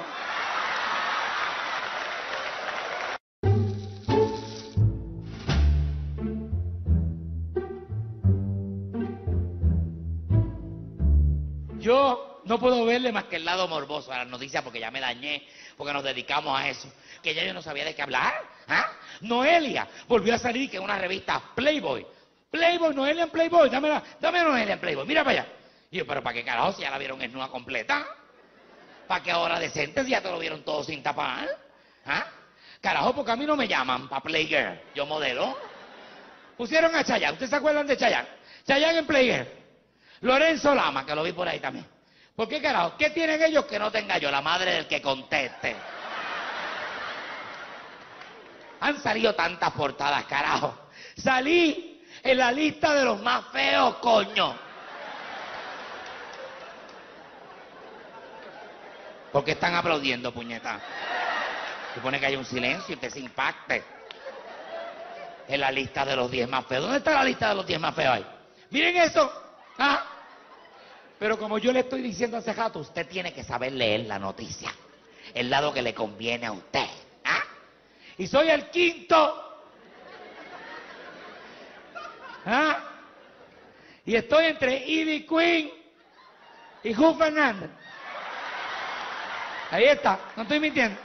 Yo no puedo verle más que el lado morboso a las noticias porque ya me dañé, porque nos dedicamos a eso. Que ya yo no sabía de qué hablar. ¿Ah? Noelia volvió a salir que en una revista Playboy. Playboy, Noelia en Playboy, dámela, dame a Noelia en Playboy, mira para allá. Y yo, pero ¿para qué carajo si ya la vieron desnuda completa? ¿Para qué ahora decente si ya te lo vieron todo sin tapar? ¿Ah? Carajo, porque a mí no me llaman para Playgirl, yo modelo. Pusieron a Chayanne, ¿ustedes se acuerdan de Chayanne? Chayanne en Playgirl. Lorenzo Lama, que lo vi por ahí también. ¿Por qué carajo? ¿Qué tienen ellos que no tenga yo? La madre del que conteste. Han salido tantas portadas, carajo. Salí en la lista de los más feos, coño. ¿Por qué están aplaudiendo, puñeta? Supone que hay un silencio y que se impacte. en la lista de los diez más feos. ¿Dónde está la lista de los diez más feos ahí? Miren eso. ¿Ah? Pero como yo le estoy diciendo hace rato, usted tiene que saber leer la noticia. El lado que le conviene a usted. ¿Ah? Y soy el quinto. ¿Ah? Y estoy entre Ivy Queen y Juan Fernández. Ahí está, no estoy mintiendo.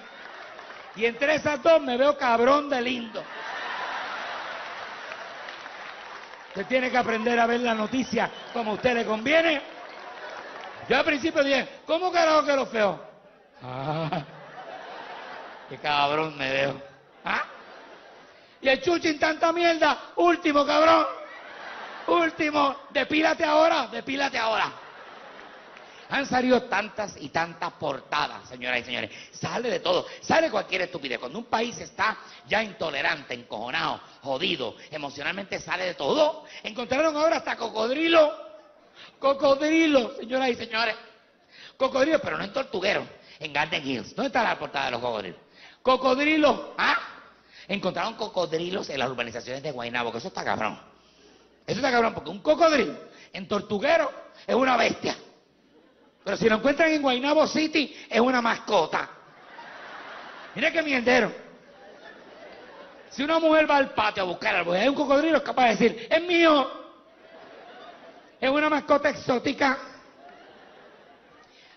Y entre esas dos me veo cabrón de lindo. Usted tiene que aprender a ver la noticia como a usted le conviene. Yo al principio dije, ¿cómo carajo que los feos? Ah, qué cabrón me veo. ¿Ah? Y el Chuchi en tanta mierda, último cabrón. Último, depílate ahora, depílate ahora. Han salido tantas y tantas portadas, señoras y señores. Sale de todo, sale cualquier estupidez. Cuando un país está ya intolerante, encojonado, jodido, emocionalmente sale de todo. Encontraron ahora hasta cocodrilo. Cocodrilo, señoras y señores. Cocodrilo, pero no en Tortuguero, en Garden Hills. ¿Dónde está la portada de los cocodrilos? Cocodrilo, ¿ah? Encontraron cocodrilos en las urbanizaciones de Guaynabo, que eso está cabrón. Eso está cabrón, porque un cocodrilo en Tortuguero es una bestia. Pero si lo encuentran en Guaynabo City, es una mascota. Mira qué mierdero. Si una mujer va al patio a buscar algo y hay un cocodrilo, es capaz de decir, es mío. Es una mascota exótica.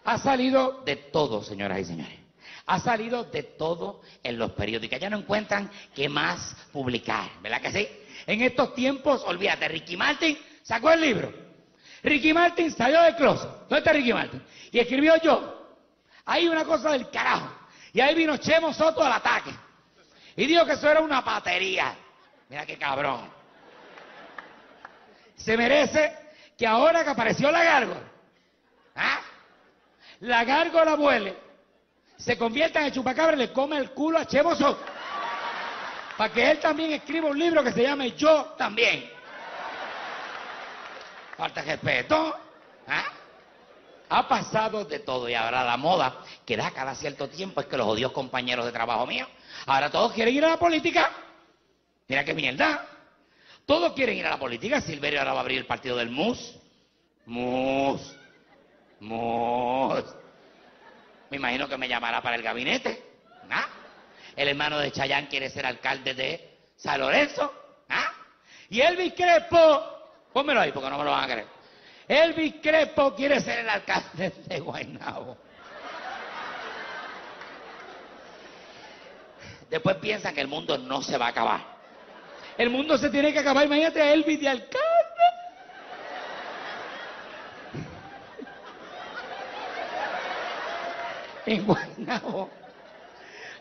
Ha salido de todo, señoras y señores. Ha salido de todo en los periódicos. Ya no encuentran qué más publicar, ¿verdad que sí? En estos tiempos, olvídate, Ricky Martin sacó el libro. Ricky Martin salió del closet. ¿Dónde está Ricky Martin? Y escribió yo. Hay una cosa del carajo. Y ahí vino Chemo Soto al ataque. Y dijo que eso era una patería. Mira qué cabrón. Se merece que ahora que apareció la gárgola, ¿ah? La gárgola vuele, se convierta en el chupacabra y le come el culo a Chemo Soto. Para que él también escriba un libro que se llame Yo También. Falta respeto, ¿eh? Ha pasado de todo y ahora la moda que da cada cierto tiempo es que los odios compañeros de trabajo mío, ahora todos quieren ir a la política. Mira qué mierda. Todos quieren ir a la política. Silverio ahora va a abrir el partido del M U S. M U S. M U S. Me imagino que me llamará para el gabinete. ¿Ah? El hermano de Chayán quiere ser alcalde de San Lorenzo. ¿Ah? Y Elvis Crespo... Pónmelo ahí porque no me lo van a creer. Elvis Crespo quiere ser el alcalde de Guaynabo. Después piensan que el mundo no se va a acabar. El mundo se tiene que acabar. Imagínate a Elvis de alcalde. En Guaynabo.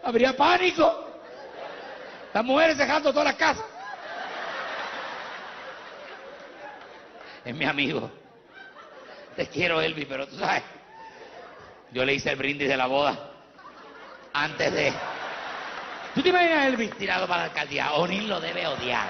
Habría pánico. Las mujeres dejando todas las casas. Es mi amigo. Te quiero, Elvis, pero tú sabes. Yo le hice el brindis de la boda. Antes de... ¿Tú te imaginas a Elvis tirado para la alcaldía? O'Neill lo debe odiar.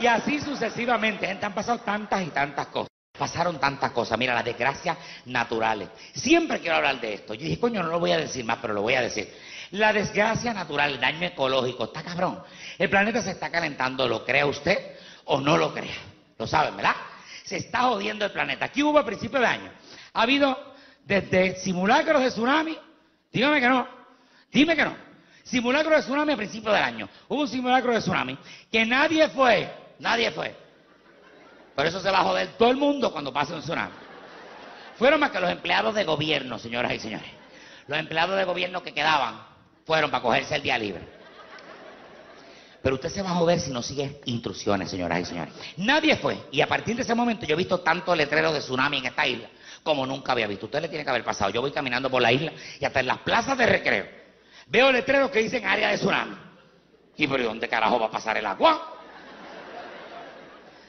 Y así sucesivamente. Gente, han pasado tantas y tantas cosas. Pasaron tantas cosas. Mira, las desgracias naturales. Siempre quiero hablar de esto. Yo dije, coño, no lo voy a decir más, pero lo voy a decir. La desgracia natural, el daño ecológico. Está cabrón. El planeta se está calentando. ¿Lo crea usted o no lo crea? Lo saben, ¿verdad? Se está jodiendo el planeta. Aquí hubo a principios de año. Ha habido desde simulacros de tsunami, dígame que no, dime que no. Simulacros de tsunami a principios del año. Hubo un simulacro de tsunami que nadie fue, nadie fue. Por eso se va a joder todo el mundo cuando pase un tsunami. Fueron más que los empleados de gobierno, señoras y señores. Los empleados de gobierno que quedaban fueron para cogerse el día libre. Pero usted se va a joder si no sigue instrucciones, señoras y señores. Nadie fue. Y a partir de ese momento yo he visto tantos letreros de tsunami en esta isla como nunca había visto. Usted le tiene que haber pasado. Yo voy caminando por la isla y hasta en las plazas de recreo veo letreros que dicen área de tsunami. Y pero ¿dónde carajo va a pasar el agua?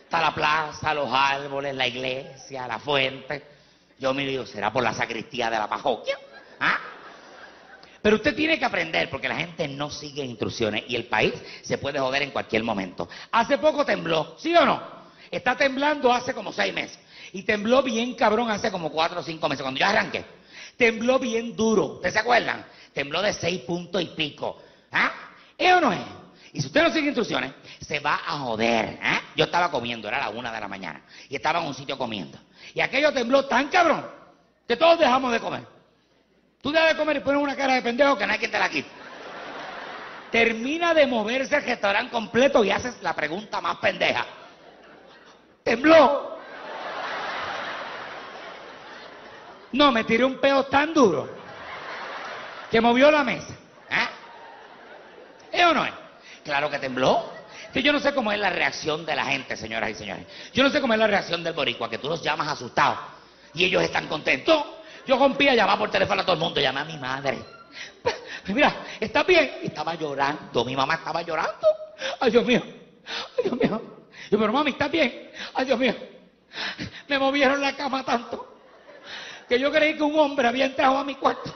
Está la plaza, los árboles, la iglesia, la fuente. Yo me digo, ¿será por la sacristía de la parroquia? ¿Ah? Pero usted tiene que aprender, porque la gente no sigue instrucciones y el país se puede joder en cualquier momento. Hace poco tembló, ¿sí o no? Está temblando hace como seis meses. Y tembló bien cabrón hace como cuatro o cinco meses, cuando yo arranqué. Tembló bien duro, ¿ustedes se acuerdan? Tembló de seis puntos y pico. ¿Ah? ¿Es o no es? Y si usted no sigue instrucciones, se va a joder, ¿eh? Yo estaba comiendo, era la una de la mañana, y estaba en un sitio comiendo. Y aquello tembló tan cabrón, que todos dejamos de comer. Tú dejas de comer y pones una cara de pendejo que no hay quien te la quite. Termina de moverse el restaurante completo y haces la pregunta más pendeja. Tembló. No, me tiré un peo tan duro que movió la mesa. ¿Eh? ¿Eh o no es? Claro que tembló. Que yo no sé cómo es la reacción de la gente, señoras y señores. Yo no sé cómo es la reacción del boricua, que tú los llamas asustados y ellos están contentos. Yo rompía, llamaba por teléfono a todo el mundo, llamé a mi madre. Mira, ¿estás bien? Y estaba llorando, mi mamá estaba llorando. Ay, Dios mío, ay, Dios mío. Y yo, pero mami, ¿estás bien? Ay, Dios mío, me movieron la cama tanto que yo creí que un hombre había entrado a mi cuarto.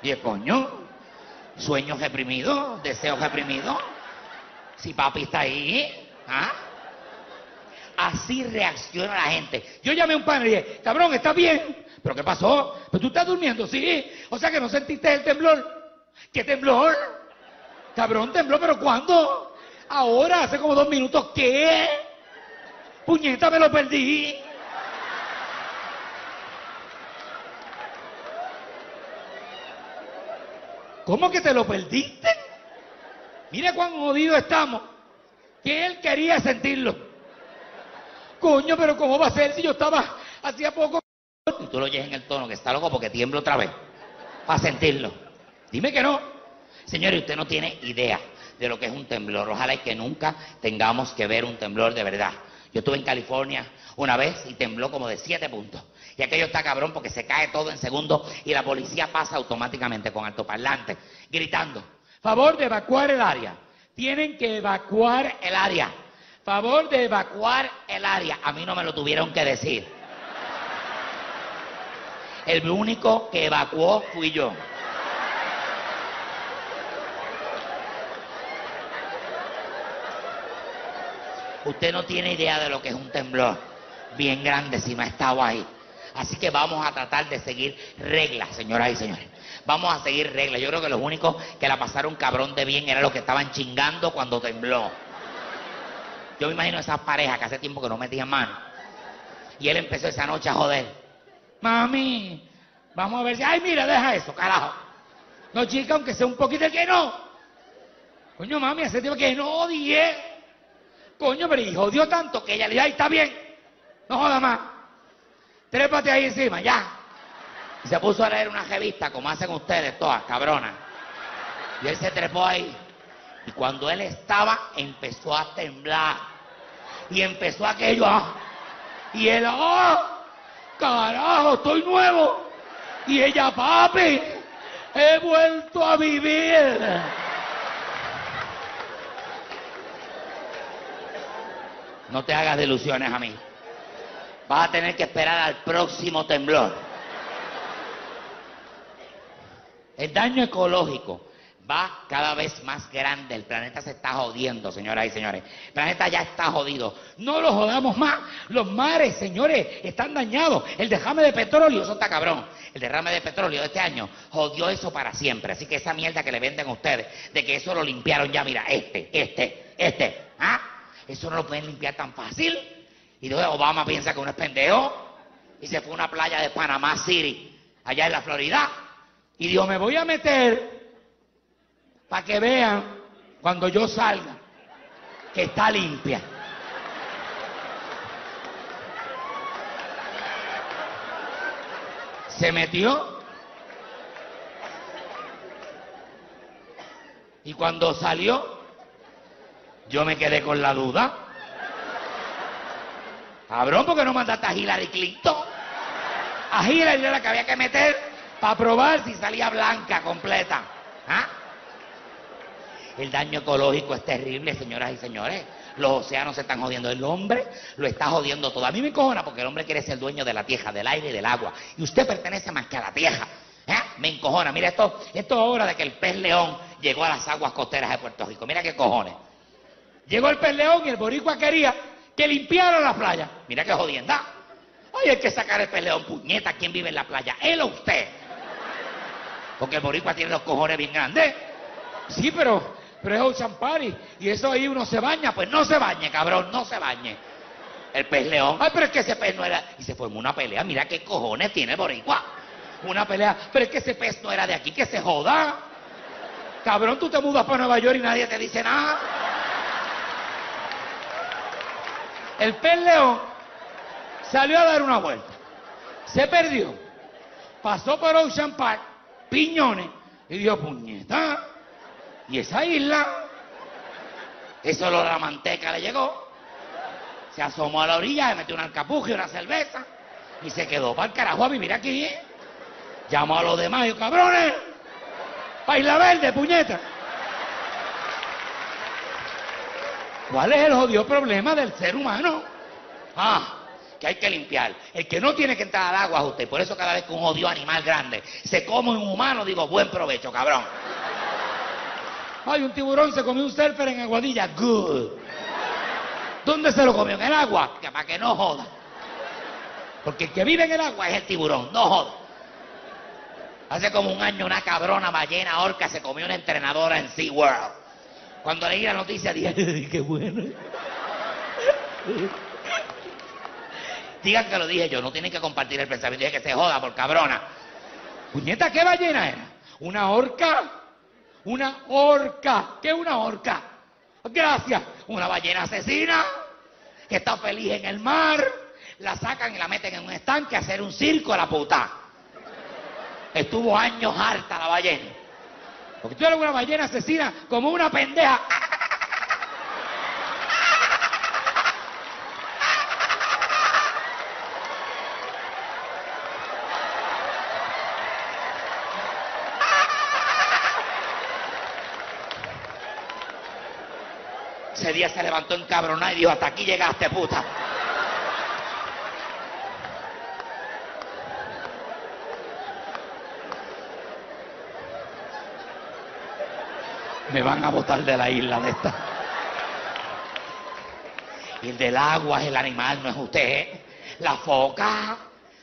Y el coño, sueños reprimidos, deseos reprimidos. Si papi está ahí, ¿ah? Así reacciona la gente. Yo llamé a un pana y dije, cabrón, ¿estás bien? ¿Pero qué pasó? ¿Pero tú estás durmiendo? Sí. O sea que no sentiste el temblor. ¿Qué temblor? Cabrón, tembló, ¿pero cuándo? Ahora, hace como dos minutos. ¿Qué? Puñeta, me lo perdí. ¿Cómo que te lo perdiste? Mira cuán jodidos estamos, que él quería sentirlo. Coño, pero ¿cómo va a ser si yo estaba hacía poco? Y tú lo oyes en el tono, que está loco porque tiembla otra vez, para sentirlo. Dime que no. Señores, usted no tiene idea de lo que es un temblor. Ojalá y que nunca tengamos que ver un temblor de verdad. Yo estuve en California una vez y tembló como de siete puntos. Y aquello está cabrón porque se cae todo en segundos y la policía pasa automáticamente con altoparlante, gritando, favor de evacuar el área. Tienen que evacuar el área. Favor de evacuar el área. A mí no me lo tuvieron que decir. El único que evacuó fui yo. Usted no tiene idea de lo que es un temblor bien grande si no ha estado ahí. Así que vamos a tratar de seguir reglas, señoras y señores. Vamos a seguir reglas. Yo creo que los únicos que la pasaron cabrón de bien eran los que estaban chingando cuando tembló. Yo me imagino esas parejas que hace tiempo que no metían mano. Y él empezó esa noche a joder. Mami, vamos a ver si... Ay, mira, deja eso, carajo. No, chica, aunque sea un poquito el que no. Coño, mami, hace tiempo que no odié. Coño, pero hijo, dio tanto que ella le dijo, ahí está bien, no joda más, trépate ahí encima, ya. Y se puso a leer una revista, como hacen ustedes todas, cabronas. Y él se trepó ahí. Y cuando él estaba, empezó a temblar. Y empezó aquello, ah. Y él, ah, oh, carajo, estoy nuevo. Y ella, papi, he vuelto a vivir. No te hagas ilusiones a mí. Vas a tener que esperar al próximo temblor. El daño ecológico va cada vez más grande. El planeta se está jodiendo, señoras y señores. El planeta ya está jodido. No lo jodamos más. Los mares, señores, están dañados. El derrame de petróleo, eso está cabrón. El derrame de petróleo de este año jodió eso para siempre. Así que esa mierda que le venden a ustedes, de que eso lo limpiaron ya, mira, este, este, este, ¿ah? Eso no lo pueden limpiar tan fácil. Y entonces Obama piensa que uno es pendejo y se fue a una playa de Panamá City, allá en la Florida, y dijo, me voy a meter para que vean cuando yo salga que está limpia. Se metió. Y cuando salió, yo me quedé con la duda. Cabrón, ¿por qué no mandaste a Hillary Clinton? A Hillary era la que había que meter para probar si salía blanca completa. ¿Ah? El daño ecológico es terrible, señoras y señores. Los océanos se están jodiendo. El hombre lo está jodiendo todo. A mí me encojona porque el hombre quiere ser dueño de la tierra, del aire y del agua. Y usted pertenece más que a la tierra. ¿Eh? Me encojona. Mira, esto, esto es obra de que el pez león llegó a las aguas costeras de Puerto Rico. Mira qué cojones. Llegó el peleón y el boricua quería que limpiaran la playa. Mira qué jodienda. Oye, hay que sacar el peleón, puñeta. ¿Quién vive en la playa? ¿Él o usted? Porque el boricua tiene los cojones bien grandes. Sí, pero, pero es Ocean Park y eso ahí uno se baña. Pues no se bañe, cabrón, no se bañe. El pez león, ay, pero es que ese pez no era... Y se formó una pelea, mira qué cojones tiene el boricua. Una pelea, pero es que ese pez no era de aquí, que se joda. Cabrón, tú te mudas para Nueva York y nadie te dice nada. El pez león salió a dar una vuelta. Se perdió. Pasó por Ocean Park, Piñones, y dio puñeta. Y esa isla, ese olor a la manteca le llegó. Se asomó a la orilla, le metió un alcapuje y una cerveza. Y se quedó para el carajo a vivir aquí, ¿eh? Llamó a los demás y dijo, cabrones, pa' Isla Verde, puñeta. ¿Cuál es el jodido problema del ser humano? Ah, que hay que limpiar. El que no tiene que entrar al agua es usted. Por eso cada vez que un jodido animal grande se come un humano, digo, buen provecho, cabrón. Ay, un tiburón se comió un surfer en Aguadilla. Good. ¿Dónde se lo comió? En el agua. Que para que no joda. Porque el que vive en el agua es el tiburón, no joda. Hace como un año una cabrona ballena orca se comió una entrenadora en SeaWorld. Cuando leí la noticia dije, qué bueno. Digan que lo dije yo, no tienen que compartir el pensamiento. Dije que se joda por cabrona. Puñeta, ¿qué ballena era? ¿Una orca? Una orca. ¿Qué es una orca? Gracias. Una ballena asesina que está feliz en el mar. La sacan y la meten en un estanque a hacer un circo a la puta. Estuvo años harta la ballena. Porque tú eres una ballena asesina como una pendeja. Ese día se levantó encabronada y dijo, hasta aquí llegaste, puta. Me van a botar de la isla de esta. El del agua es el animal, no es usted, ¿eh? La foca.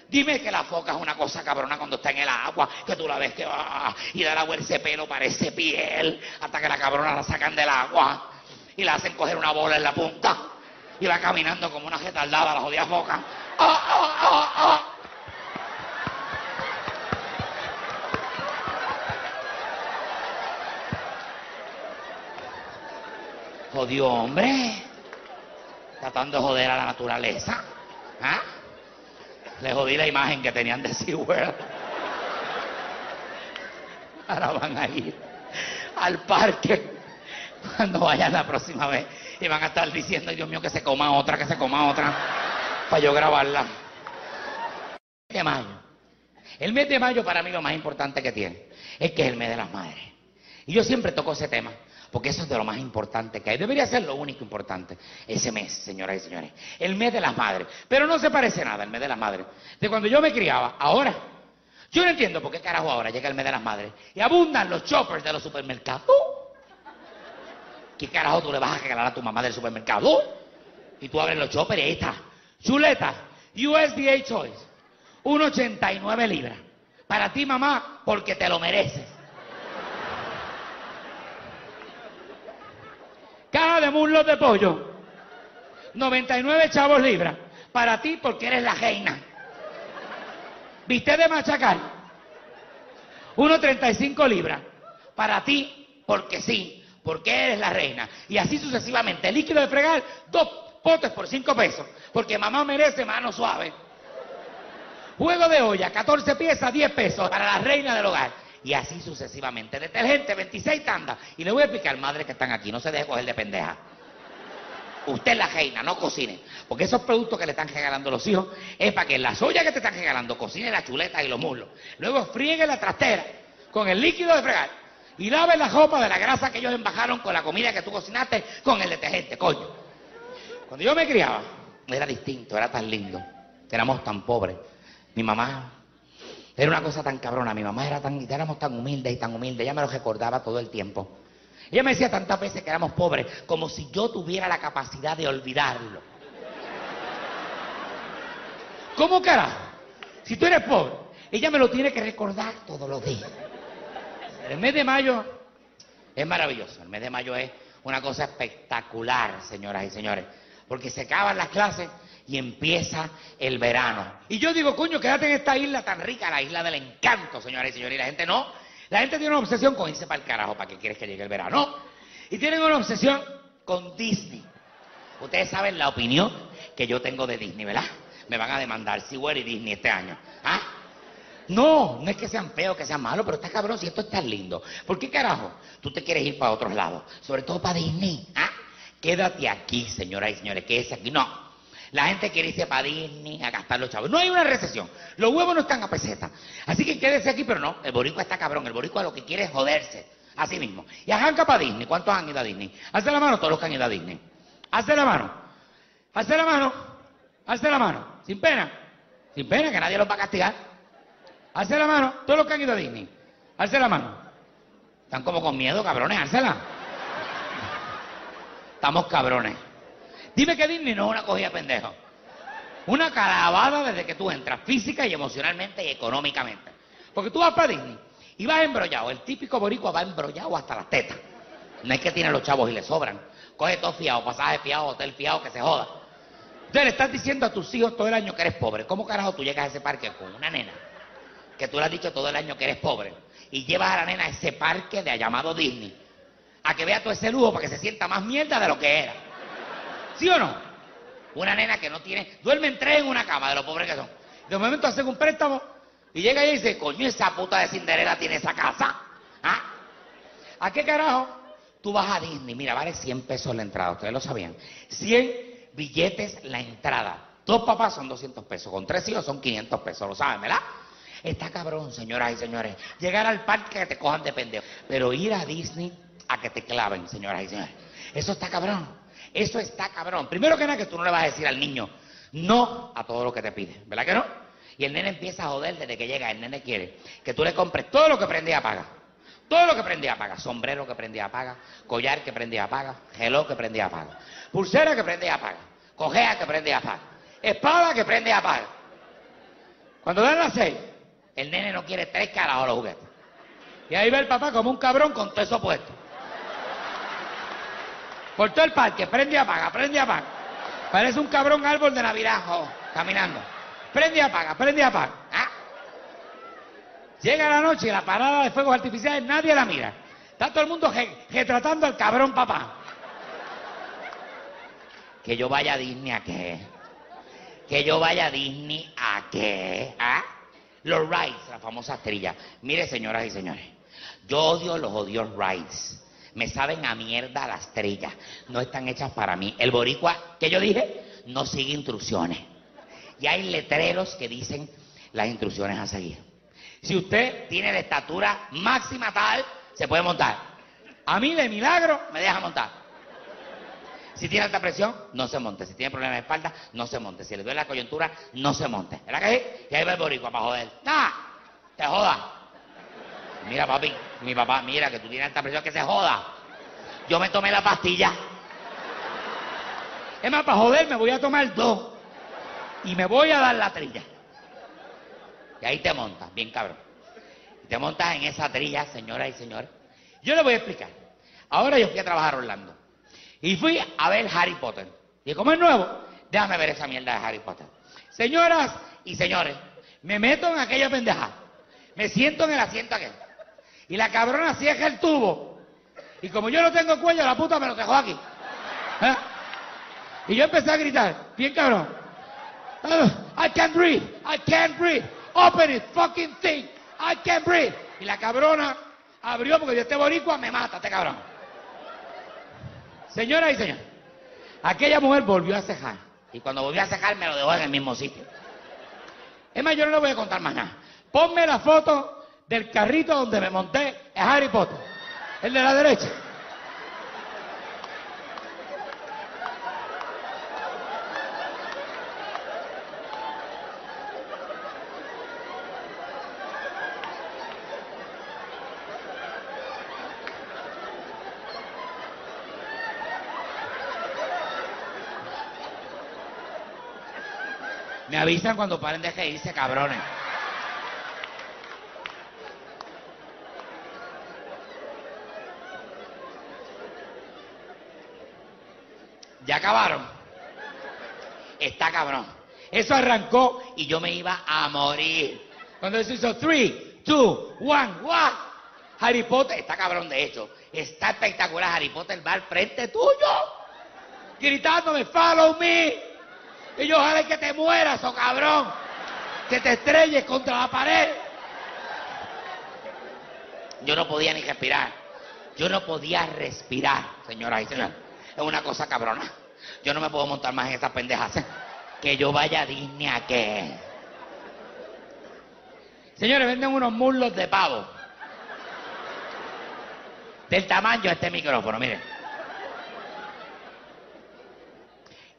Dime que la foca es una cosa cabrona cuando está en el agua, que tú la ves que va y da la vuelta, ese pelo parece piel, hasta que la cabrona la sacan del agua y la hacen coger una bola en la punta y va caminando como una retardada la jodida foca. ¡Oh, oh, oh, oh! Jodido hombre, tratando de joder a la naturaleza. ¿Ah? Le jodí la imagen que tenían de SeaWorld. Ahora van a ir al parque cuando vayan la próxima vez y van a estar diciendo, Dios mío, que se coma otra, que se coma otra, para yo grabarla. De mayo. El mes de mayo para mí lo más importante que tiene es que es el mes de las madres. Y yo siempre toco ese tema. Porque eso es de lo más importante que hay. Debería ser lo único importante ese mes, señoras y señores. El mes de las madres. Pero no se parece nada al mes de las madres. De cuando yo me criaba, ahora. Yo no entiendo por qué carajo ahora llega el mes de las madres. Y abundan los choppers de los supermercados. ¿Qué carajo tú le vas a regalar a tu mamá del supermercado? Y tú abres los choppers y ahí está. Chuleta, U S D A Choice. ciento ochenta y nueve libras. Para ti, mamá, porque te lo mereces. Caja de muslos de pollo, noventa y nueve chavos libras. Para ti, porque eres la reina. Bistec de machacar, ciento treinta y cinco libras. Para ti, porque sí, porque eres la reina. Y así sucesivamente. Líquido de fregar, dos potes por cinco pesos. Porque mamá merece mano suave. Juego de olla, catorce piezas, diez pesos. Para la reina del hogar. Y así sucesivamente. Detergente, veintiséis tandas. Y le voy a explicar, madres que están aquí, no se deje coger de pendeja. Usted es la reina, no cocine. Porque esos productos que le están regalando los hijos es para que en las ollas que te están regalando cocine la chuleta y los muslos. Luego friegue la trastera con el líquido de fregar. Y lave la ropa de la grasa que ellos embajaron con la comida que tú cocinaste con el detergente, coño. Cuando yo me criaba, era distinto, era tan lindo. Éramos tan pobres. Mi mamá... Era una cosa tan cabrona, mi mamá era tan, éramos tan humildes y tan humildes, ella me lo recordaba todo el tiempo. Ella me decía tantas veces que éramos pobres, como si yo tuviera la capacidad de olvidarlo. ¿Cómo carajo? Si tú eres pobre, ella me lo tiene que recordar todos los días. El mes de mayo es maravilloso. El mes de mayo es una cosa espectacular, señoras y señores. Porque se acaban las clases y empieza el verano. Y yo digo, coño, quédate en esta isla tan rica, la isla del encanto, señoras y señores. Y la gente no. La gente tiene una obsesión con irse para el carajo, ¿para qué quieres que llegue el verano? Y tienen una obsesión con Disney. Ustedes saben la opinión que yo tengo de Disney, ¿verdad? Me van a demandar SeaWorld y Disney este año. ¿Ah? No, no es que sean feos, que sean malos, pero está cabrón si esto es tan lindo. ¿Por qué carajo tú te quieres ir para otros lados? Sobre todo para Disney. ¿Ah? Quédate aquí, señoras y señores, quédese aquí. No. La gente quiere irse para Disney a gastar los chavos. No hay una recesión. Los huevos no están a peseta. Así que quédese aquí, pero no. El boricua está cabrón. El boricua lo que quiere es joderse. Así mismo. Y arranca para Disney. ¿Cuántos han ido a Disney? Hazte la mano todos los que han ido a Disney. Hazte la mano. Hazte la mano. Hazte la mano. Sin pena. Sin pena, que nadie los va a castigar. Hazte la mano todos los que han ido a Disney. Hazte la mano. Están como con miedo, cabrones. Házela. Estamos cabrones. Dime que Disney no es una cogida pendejo. Una calabada desde que tú entras, física y emocionalmente y económicamente. Porque tú vas para Disney y vas embrollado. El típico boricua va embrollado hasta las tetas. No es que tiene los chavos y le sobran. Coge todo fiado, pasaje fiado, hotel fiado, que se joda. Entonces le estás diciendo a tus hijos todo el año que eres pobre. ¿Cómo carajo tú llegas a ese parque con una nena que tú le has dicho todo el año que eres pobre y llevas a la nena a ese parque de llamado Disney a que vea todo ese lujo para que se sienta más mierda de lo que era? ¿Sí o no? Una nena que no tiene... Duermen tres en una cama, de lo pobres que son. De momento hacen un préstamo y llega ahí y dice, coño, esa puta de Cinderela tiene esa casa. ¿Ah? ¿A qué carajo? Tú vas a Disney. Mira, vale cien pesos la entrada. Ustedes lo sabían. cien billetes la entrada. Dos papás son doscientos pesos. Con tres hijos son quinientos pesos. Lo saben, ¿verdad? Está cabrón, señoras y señores. Llegar al parque que te cojan de pendejo. Pero ir a Disney a que te claven, señoras y señores. Eso está cabrón. Eso está cabrón. Primero que nada, que tú no le vas a decir al niño no a todo lo que te pide, ¿verdad que no? Y el nene empieza a joder desde que llega. El nene quiere que tú le compres todo lo que prende y apaga. Todo lo que prende y apaga. Sombrero que prende y apaga. Collar que prende y apaga. Reloj que prende y apaga. Pulsera que prende y apaga. Cojea que prende y apaga. Espada que prende y apaga. Cuando dan las seis, el nene no quiere tres carajos a los juguetes. Y ahí va el papá como un cabrón con todo eso puesto. Por todo el parque, prende y apaga, prende y apaga. Parece un cabrón árbol de Navidad, jo, caminando. Prende y apaga, prende y apaga. ¿Ah? Llega la noche y la parada de fuegos artificiales nadie la mira. Está todo el mundo retratando al cabrón papá. Que yo vaya a Disney, ¿a qué? Que yo vaya a Disney, ¿a qué? ¿Ah? Los rides, las famosas trillas. Mire, señoras y señores, yo odio los odios rides. Me saben a mierda las trillas. No están hechas para mí. El boricua, que yo dije, no sigue instrucciones. Y hay letreros que dicen las instrucciones a seguir. Si usted tiene la estatura máxima tal, se puede montar. A mí, de milagro, me deja montar. Si tiene alta presión, no se monte. Si tiene problemas de espalda, no se monte. Si le duele la coyuntura, no se monte. ¿Verdad que sí? Y ahí va el boricua para joder. ¡Nah! ¡Te jodas! Mira, papi, mi papá, mira, que tú tienes alta presión, que se joda. Yo me tomé la pastilla. Es más, para joder, me voy a tomar dos. Y me voy a dar la trilla. Y ahí te montas, bien cabrón. Te montas en esa trilla, señoras y señores. Yo les voy a explicar. Ahora yo fui a trabajar a Orlando. Y fui a ver Harry Potter. Y como es nuevo, déjame ver esa mierda de Harry Potter. Señoras y señores, me meto en aquella pendeja. Me siento en el asiento aquel. Y la cabrona cierra el tubo. Y como yo no tengo cuello, la puta me lo dejó aquí. ¿Eh? Y yo empecé a gritar, bien cabrón. I can't breathe, I can't breathe. Open it, fucking thing. I can't breathe. Y la cabrona abrió porque yo este boricua me mata, este cabrón. Señoras y señores, aquella mujer volvió a cejar. Y cuando volvió a cejar me lo dejó en el mismo sitio. Es más, yo no le voy a contar más nada. Ponme la foto del carrito donde me monté es Harry Potter, el de la derecha. Me avisan cuando paren de reírse, cabrones. Ya acabaron. Está cabrón. Eso arrancó y yo me iba a morir. Cuando se hizo three, two, one, what? Harry Potter, está cabrón de hecho. Está espectacular. Harry Potter va al frente tuyo, gritándome, follow me. Y yo, ojalá que te mueras, oh cabrón. Que te estrelles contra la pared. Yo no podía ni respirar. Yo no podía respirar, señoras y señores. Es una cosa cabrona. Yo no me puedo montar más en esas pendejas. Que yo vaya a Disney a qué. Señores, venden unos muslos de pavo. Del tamaño de este micrófono, miren.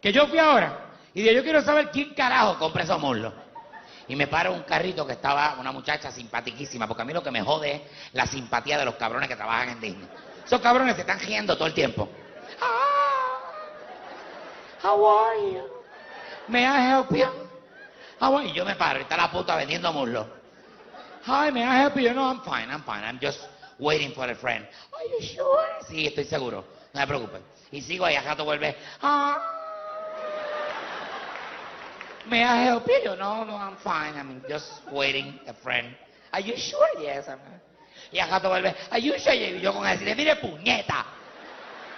Que yo fui ahora y dije, yo quiero saber quién carajo compra esos muslos. Y me paro un carrito que estaba una muchacha simpaticísima, porque a mí lo que me jode es la simpatía de los cabrones que trabajan en Disney. Esos cabrones se están riendo todo el tiempo. Ah, how are you? May I help you? Ah, bueno, y yo me paro, y está la puta vendiendo muslos. Hi, may I help you? No, I'm fine, I'm fine, I'm just waiting for a friend. Are you sure? Sí, estoy seguro, no me preocupen. Y sigo ahí, a rato vuelve. Ah, may I help you? No, no, I'm fine. I'm just waiting a friend. Are you sure? Yes, I'm. Y acá todo vuelve. Are you sure? Y yo con él decirle, mire puñeta,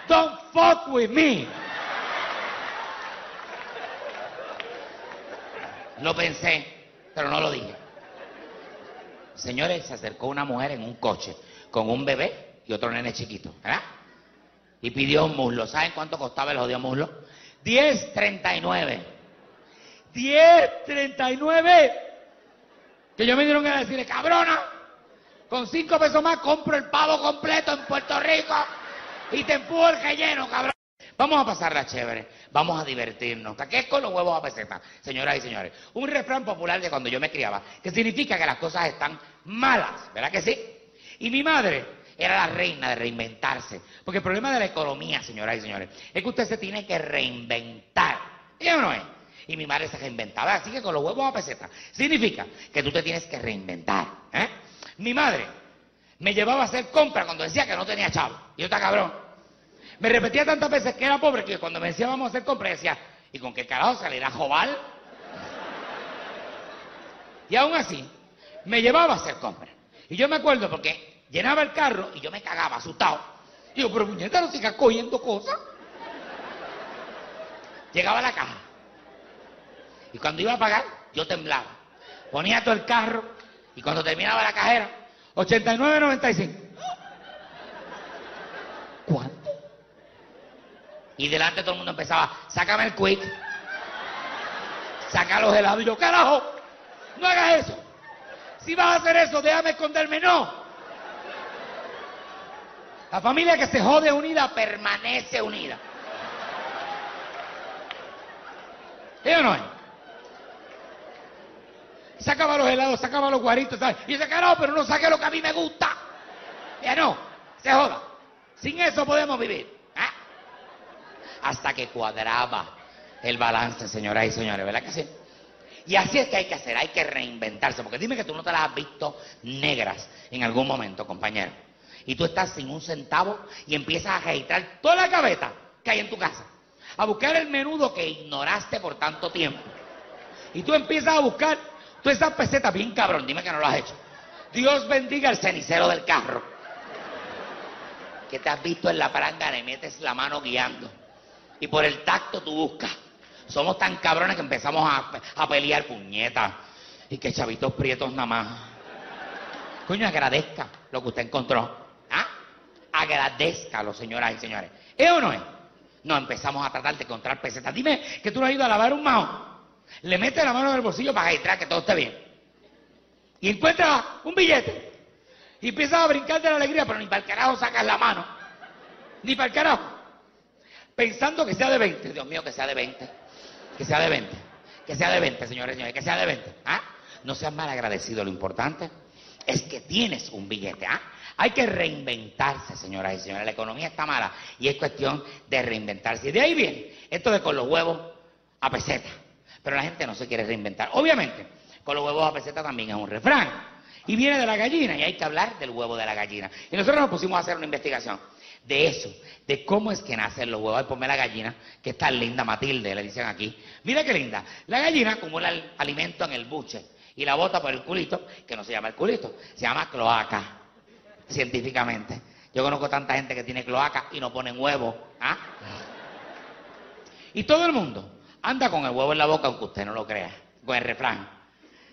don't fuck with me. Lo pensé, pero no lo dije. Señores, se acercó una mujer en un coche con un bebé y otro nene chiquito, ¿verdad? Y pidió un muslo. ¿Saben cuánto costaba el jodido muslo? diez treinta y nueve. diez treinta y nueve. Que yo me dieron a decirle, cabrona, con cinco pesos más compro el pavo completo en Puerto Rico y te empujo el relleno, cabrón. Vamos a pasarla chévere, vamos a divertirnos. ¿Qué es con los huevos a peseta, señoras y señores? Un refrán popular de cuando yo me criaba, que significa que las cosas están malas, ¿verdad que sí? Y mi madre era la reina de reinventarse, porque el problema de la economía, señoras y señores, es que usted se tiene que reinventar. ¿Sí o no es? Y mi madre se reinventaba, así que con los huevos a peseta. Significa que tú te tienes que reinventar, ¿eh? Mi madre me llevaba a hacer compras cuando decía que no tenía chavo. Y yo, está cabrón. Me repetía tantas veces que era pobre que cuando me decía vamos a hacer compras, decía, ¿y con qué carajo salir a joval? Y aún así, me llevaba a hacer compras. Y yo me acuerdo porque llenaba el carro y yo me cagaba, asustado. Y yo, pero puñeta, no sigas cogiendo cosas. Llegaba a la caja. Y cuando iba a pagar, yo temblaba. Ponía todo el carro y cuando terminaba la cajera, ochenta y nueve noventa y cinco. ¿Cuánto? Y delante todo el mundo empezaba, sácame el quick, saca los helados. Y yo, carajo, no hagas eso. Si vas a hacer eso, déjame esconderme. No. La familia que se jode unida permanece unida. ¿Sí o no es? Sacaba los helados, sacaba los guaritos, ¿sabes? Y yo decía, carajo, pero no saque lo que a mí me gusta. Ya no, se joda. Sin eso podemos vivir, ¿eh? Hasta que cuadraba el balance, señoras y señores, ¿verdad que sí? Y así es que hay que hacer, hay que reinventarse. Porque dime que tú no te las has visto negras en algún momento, compañero. Y tú estás sin un centavo y empiezas a registrar toda la gaveta que hay en tu casa. A buscar el menudo que ignoraste por tanto tiempo. Y tú empiezas a buscar tú esas pesetas bien cabrón, dime que no lo has hecho. Dios bendiga el cenicero del carro. Que te has visto en la paranga, le metes la mano guiando. Y por el tacto tú buscas. Somos tan cabrones que empezamos a, a pelear, puñeta. Y que chavitos prietos nada más. Coño, agradezca lo que usted encontró. ¿Ah? Agradezcalo, señoras y señores. ¿Es o no es? No, empezamos a tratar de encontrar pesetas. Dime que tú no has ido a lavar un majo. Le mete la mano en el bolsillo para registrar que todo esté bien. Y encuentra un billete. Y empieza a brincar de la alegría, pero ni para el carajo sacas la mano. Ni para el carajo. Pensando que sea de veinte. Dios mío, que sea de veinte. Que sea de veinte. Que sea de veinte, señores y señores. Que sea de veinte. ¿Ah? No seas mal agradecido. Lo importante es que tienes un billete. ¿Ah? Hay que reinventarse, señoras y señores. La economía está mala y es cuestión de reinventarse. Y de ahí viene esto de con los huevos a peseta. Pero la gente no se quiere reinventar. Obviamente, con los huevos a peseta también es un refrán. Y viene de la gallina, y hay que hablar del huevo de la gallina. Y nosotros nos pusimos a hacer una investigación. de eso, de cómo es que nacen los huevos. Y ponme la gallina, que es tan linda, Matilde, le dicen aquí. Mira qué linda. La gallina acumula el alimento en el buche y la bota por el culito, que no se llama el culito, se llama cloaca, científicamente. Yo conozco tanta gente que tiene cloaca y no ponen huevo. ¿Ah? Y todo el mundo anda con el huevo en la boca, aunque usted no lo crea, con el refrán.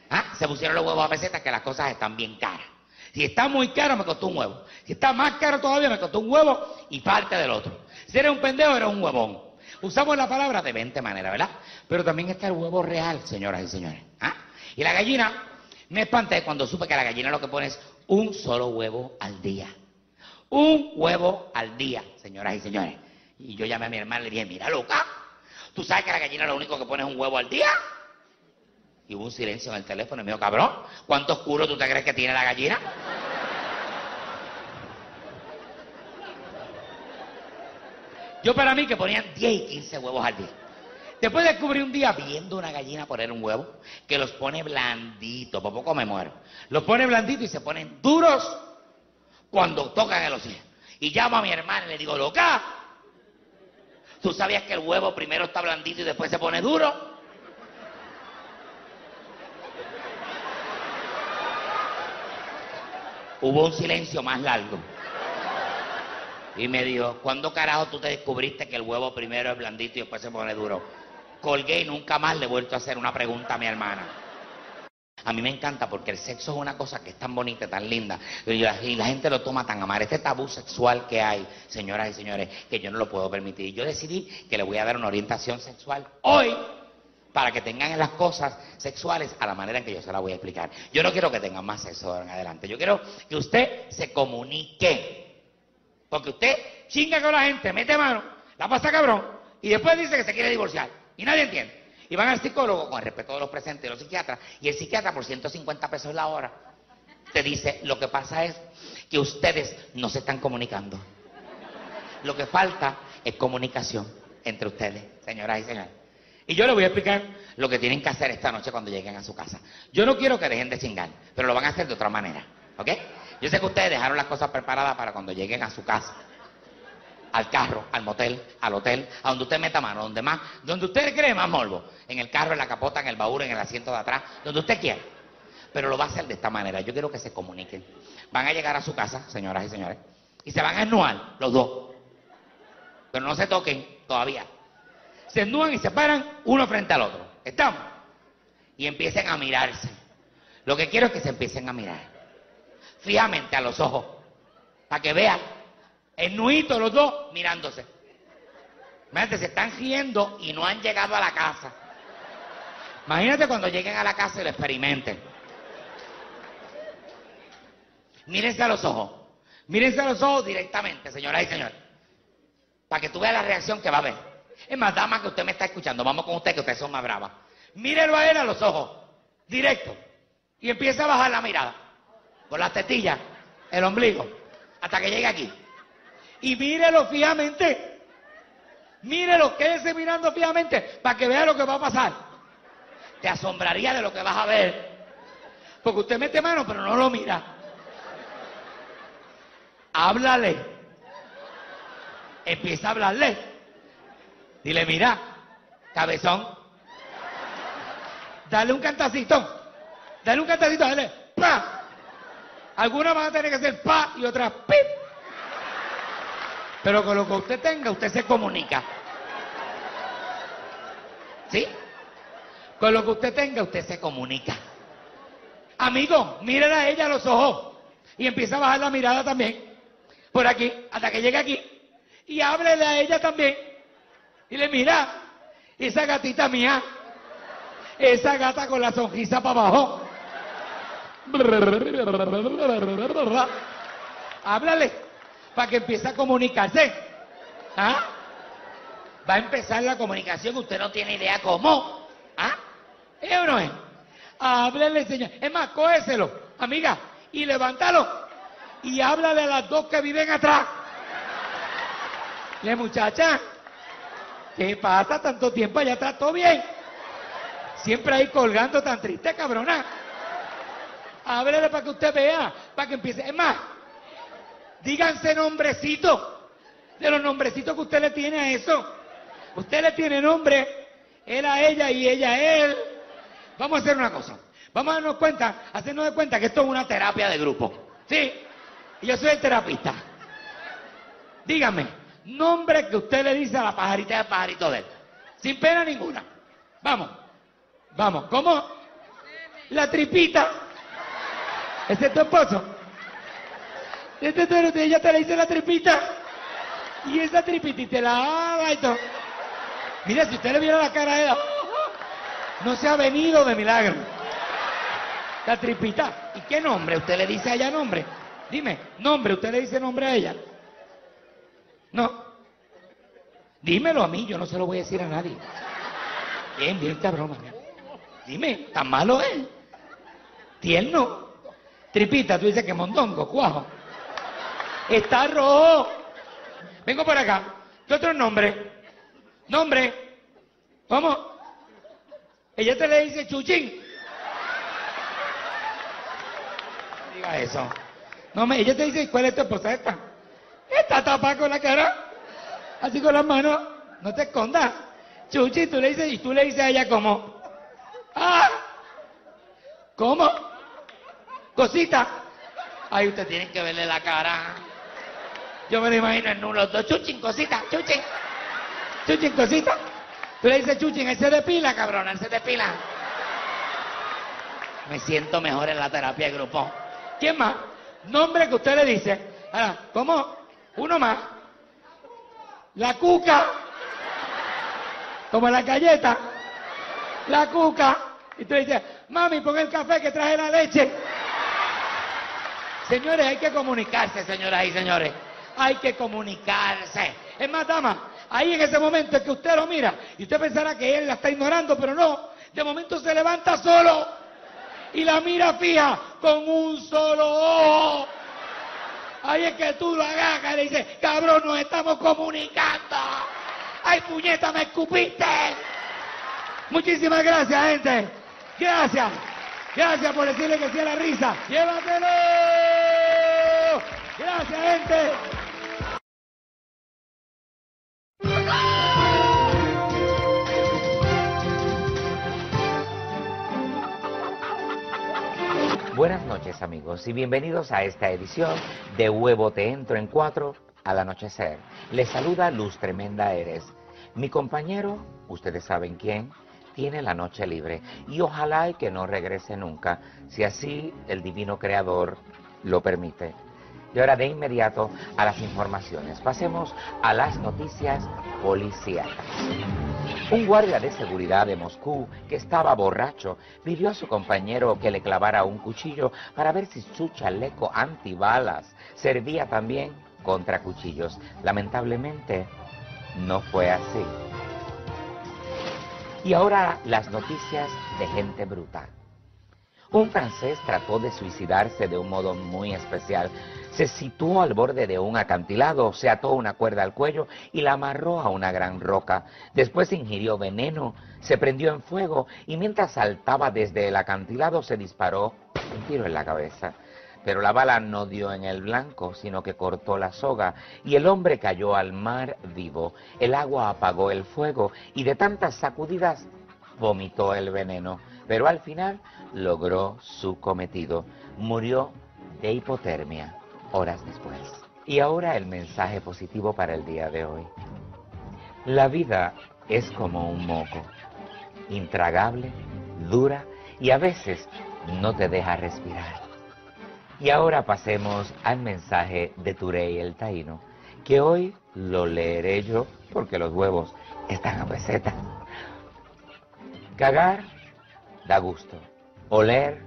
¿Ah? Se pusieron los huevos a pesetas, que las cosas están bien caras. Si está muy caro, me costó un huevo. Si está más caro todavía, me costó un huevo y parte del otro. Si eres un pendejo, eres un huevón. Usamos la palabra de veinte maneras, ¿verdad? Pero también está el huevo real, señoras y señores. ¿Ah? Y la gallina, me espanté cuando supe que la gallina lo que pone es un solo huevo al día. Un huevo al día, señoras y señores. Y yo llamé a mi hermana y le dije, mira, loca, ¿tú sabes que la gallina lo único que pone es un huevo al día? Y hubo un silencio en el teléfono y me dijo, cabrón, ¿cuántos culos tú te crees que tiene la gallina? Yo para mí que ponían diez y quince huevos al día. Después descubrí un día, viendo una gallina poner un huevo, que los pone blanditos, por poco me muero. Los pone blanditos y se ponen duros cuando tocan el hocico. Y llamo a mi hermana y le digo, loca, ¿tú sabías que el huevo primero está blandito y después se pone duro? Hubo un silencio más largo. Y me dijo, ¿cuándo carajo tú te descubriste que el huevo primero es blandito y después se pone duro? Colgué y nunca más le he vuelto a hacer una pregunta a mi hermana. A mí me encanta porque el sexo es una cosa que es tan bonita, tan linda. Y la, y la gente lo toma tan a mal. Este tabú sexual que hay, señoras y señores, que yo no lo puedo permitir. Yo decidí que le voy a dar una orientación sexual hoy, para que tengan las cosas sexuales a la manera en que yo se las voy a explicar. Yo no quiero que tengan más sexo de ahora en adelante. Yo quiero que usted se comunique. Porque usted chinga con la gente, mete mano, la pasa cabrón, y después dice que se quiere divorciar. Y nadie entiende. Y van al psicólogo, con el respeto de los presentes y los psiquiatras, y el psiquiatra por ciento cincuenta pesos la hora te dice, lo que pasa es que ustedes no se están comunicando. Lo que falta es comunicación entre ustedes, señoras y señores. Y yo les voy a explicar lo que tienen que hacer esta noche cuando lleguen a su casa. Yo no quiero que dejen de chingar, pero lo van a hacer de otra manera, ¿ok? Yo sé que ustedes dejaron las cosas preparadas para cuando lleguen a su casa. Al carro, al motel, al hotel, a donde usted meta mano, donde más, donde usted cree más morbo. En el carro, en la capota, en el baúl, en el asiento de atrás, donde usted quiera. Pero lo va a hacer de esta manera. Yo quiero que se comuniquen. Van a llegar a su casa, señoras y señores, y se van a desnudar los dos. Pero no se toquen todavía. Se desnudan y se paran uno frente al otro. ¿Estamos? Y empiecen a mirarse. Lo que quiero es que se empiecen a mirar. Fijamente a los ojos. Para que vean. Desnuditos los dos mirándose. Imagínate, se están riendo y no han llegado a la casa. Imagínate cuando lleguen a la casa y lo experimenten. Mírense a los ojos. Mírense a los ojos directamente, señoras y señores. Para que tú veas la reacción que va a haber. Es más, dama, que usted me está escuchando, vamos con usted, que ustedes son más bravas. Mírelo a él a los ojos, directo. Y empieza a bajar la mirada. Con las tetillas, el ombligo, hasta que llegue aquí. Y mírelo fijamente. Mírelo, quédese mirando fijamente, para que vea lo que va a pasar. Te asombraría de lo que vas a ver. Porque usted mete mano, pero no lo mira. Háblale. Empieza a hablarle. Dile, mira, cabezón, dale un cantacito, dale un cantacito, dale, pa. Algunas van a tener que hacer pa y otras pip. Pero con lo que usted tenga, usted se comunica. ¿Sí? Con lo que usted tenga, usted se comunica. Amigo, miren a ella los ojos y empieza a bajar la mirada también. Por aquí, hasta que llegue aquí. Y háblele a ella también. Y le mira, esa gatita mía, esa gata con la sonrisa para abajo. Háblale, para que empiece a comunicarse. ¿Ah? Va a empezar la comunicación, usted no tiene idea cómo. ¿Ah? ¿Eh o no es? Háblale, señor. Es más, cógeselo, amiga, y levántalo. Y háblale a las dos que viven atrás. Le muchacha. ¿Qué pasa? Tanto tiempo allá atrás, todo bien. Siempre ahí colgando tan triste, cabrona. Ábrele para que usted vea, para que empiece. Es más, díganse nombrecito, de los nombrecitos que usted le tiene a eso. Usted le tiene nombre, él a ella y ella a él. Vamos a hacer una cosa. Vamos a darnos cuenta, hacernos de cuenta que esto es una terapia de grupo. ¿Sí? Y yo soy el terapista. Dígame, nombre que usted le dice a la pajarita y al pajarito de él. Sin pena ninguna. Vamos. Vamos. ¿Cómo? La tripita. Ese es tu esposo. Este, ella te le dice la tripita. Y esa tripita y te la haga y todo. Mira, si usted le viera la cara a ella, no se ha venido de milagro. La tripita. ¿Y qué nombre? ¿Usted le dice a ella nombre? Dime, nombre, ¿usted le dice nombre a ella? No. Dímelo a mí, yo no se lo voy a decir a nadie. Bien, bien, cabrón, mami. Dime, ¿tan malo es? Tierno. Tripita, tú dices que mondongo, cuajo. Está rojo. Vengo por acá. ¿Qué otro nombre? Nombre. ¿Cómo? Ella te le dice Chuchín. No diga eso. No, me, ella te dice, ¿cuál es tu esposa esta? Está tapada con la cara, así con las manos, no te escondas. Chuchi, tú le dices, y tú le dices a ella como, ah, ¿cómo? Cosita. Ay, ustedes tienen que verle la cara. Yo me lo imagino en uno, dos, Chuchi, cosita, Chuchi, Chuchi, cosita. Tú le dices, Chuchi, él se depila, cabrón, él se depila. Me siento mejor en la terapia de grupo. ¿Quién más? Nombre que usted le dice. Ahora, ¿cómo? Uno más. La cuca. Como la galleta. La cuca. Y tú le dices, mami, pon el café que traje la leche. Señores, hay que comunicarse, señoras y señores. Hay que comunicarse. Es más, dama, ahí en ese momento es que usted lo mira y usted pensará que él la está ignorando, pero no. De momento se levanta solo. Y la mira fija con un solo ojo. Ahí es que tú lo agarras y le dices, cabrón, nos estamos comunicando. Ay, puñeta, me escupiste. Muchísimas gracias, gente. Gracias. Gracias por decirle que sí a la risa. Llévatelo. Gracias, gente. Buenas noches, amigos, y bienvenidos a esta edición de Huevo Te Entro en cuatro al anochecer. Les saluda Luz Tremenda Eres. Mi compañero, ustedes saben quién, tiene la noche libre y ojalá y que no regrese nunca, si así el divino creador lo permite. Y ahora de inmediato a las informaciones. Pasemos a las noticias policíacas. Un guardia de seguridad de Moscú que estaba borracho pidió a su compañero que le clavara un cuchillo para ver si su chaleco antibalas servía también contra cuchillos. Lamentablemente, no fue así. Y ahora las noticias de gente bruta. Un francés trató de suicidarse de un modo muy especial. Se situó al borde de un acantilado, se ató una cuerda al cuello y la amarró a una gran roca. Después ingirió veneno, se prendió en fuego y mientras saltaba desde el acantilado se disparó un tiro en la cabeza. Pero la bala no dio en el blanco, sino que cortó la soga y el hombre cayó al mar vivo. El agua apagó el fuego y de tantas sacudidas vomitó el veneno. Pero al final logró su cometido. Murió de hipotermia horas después. Y ahora el mensaje positivo para el día de hoy. La vida es como un moco, intragable, dura y a veces no te deja respirar. Y ahora pasemos al mensaje de Turey el Taíno, que hoy lo leeré yo porque los huevos están a peseta. Cagar da gusto, oler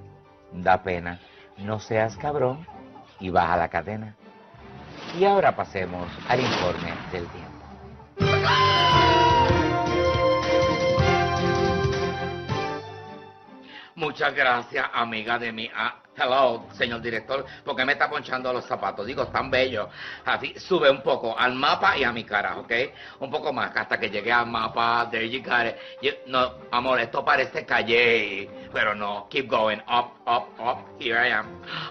da pena, no seas cabrón y baja la cadena. Y ahora pasemos al informe del tiempo. Muchas gracias, amiga de mi... Ah, hello, señor director, porque me está ponchando los zapatos. Digo, están bellos. Así, sube un poco al mapa y a mi cara, ¿ok? Un poco más, hasta que llegue al mapa. There you got it. You, no, amor, esto parece calle, pero no. Keep going. Up, up, up. Here I am.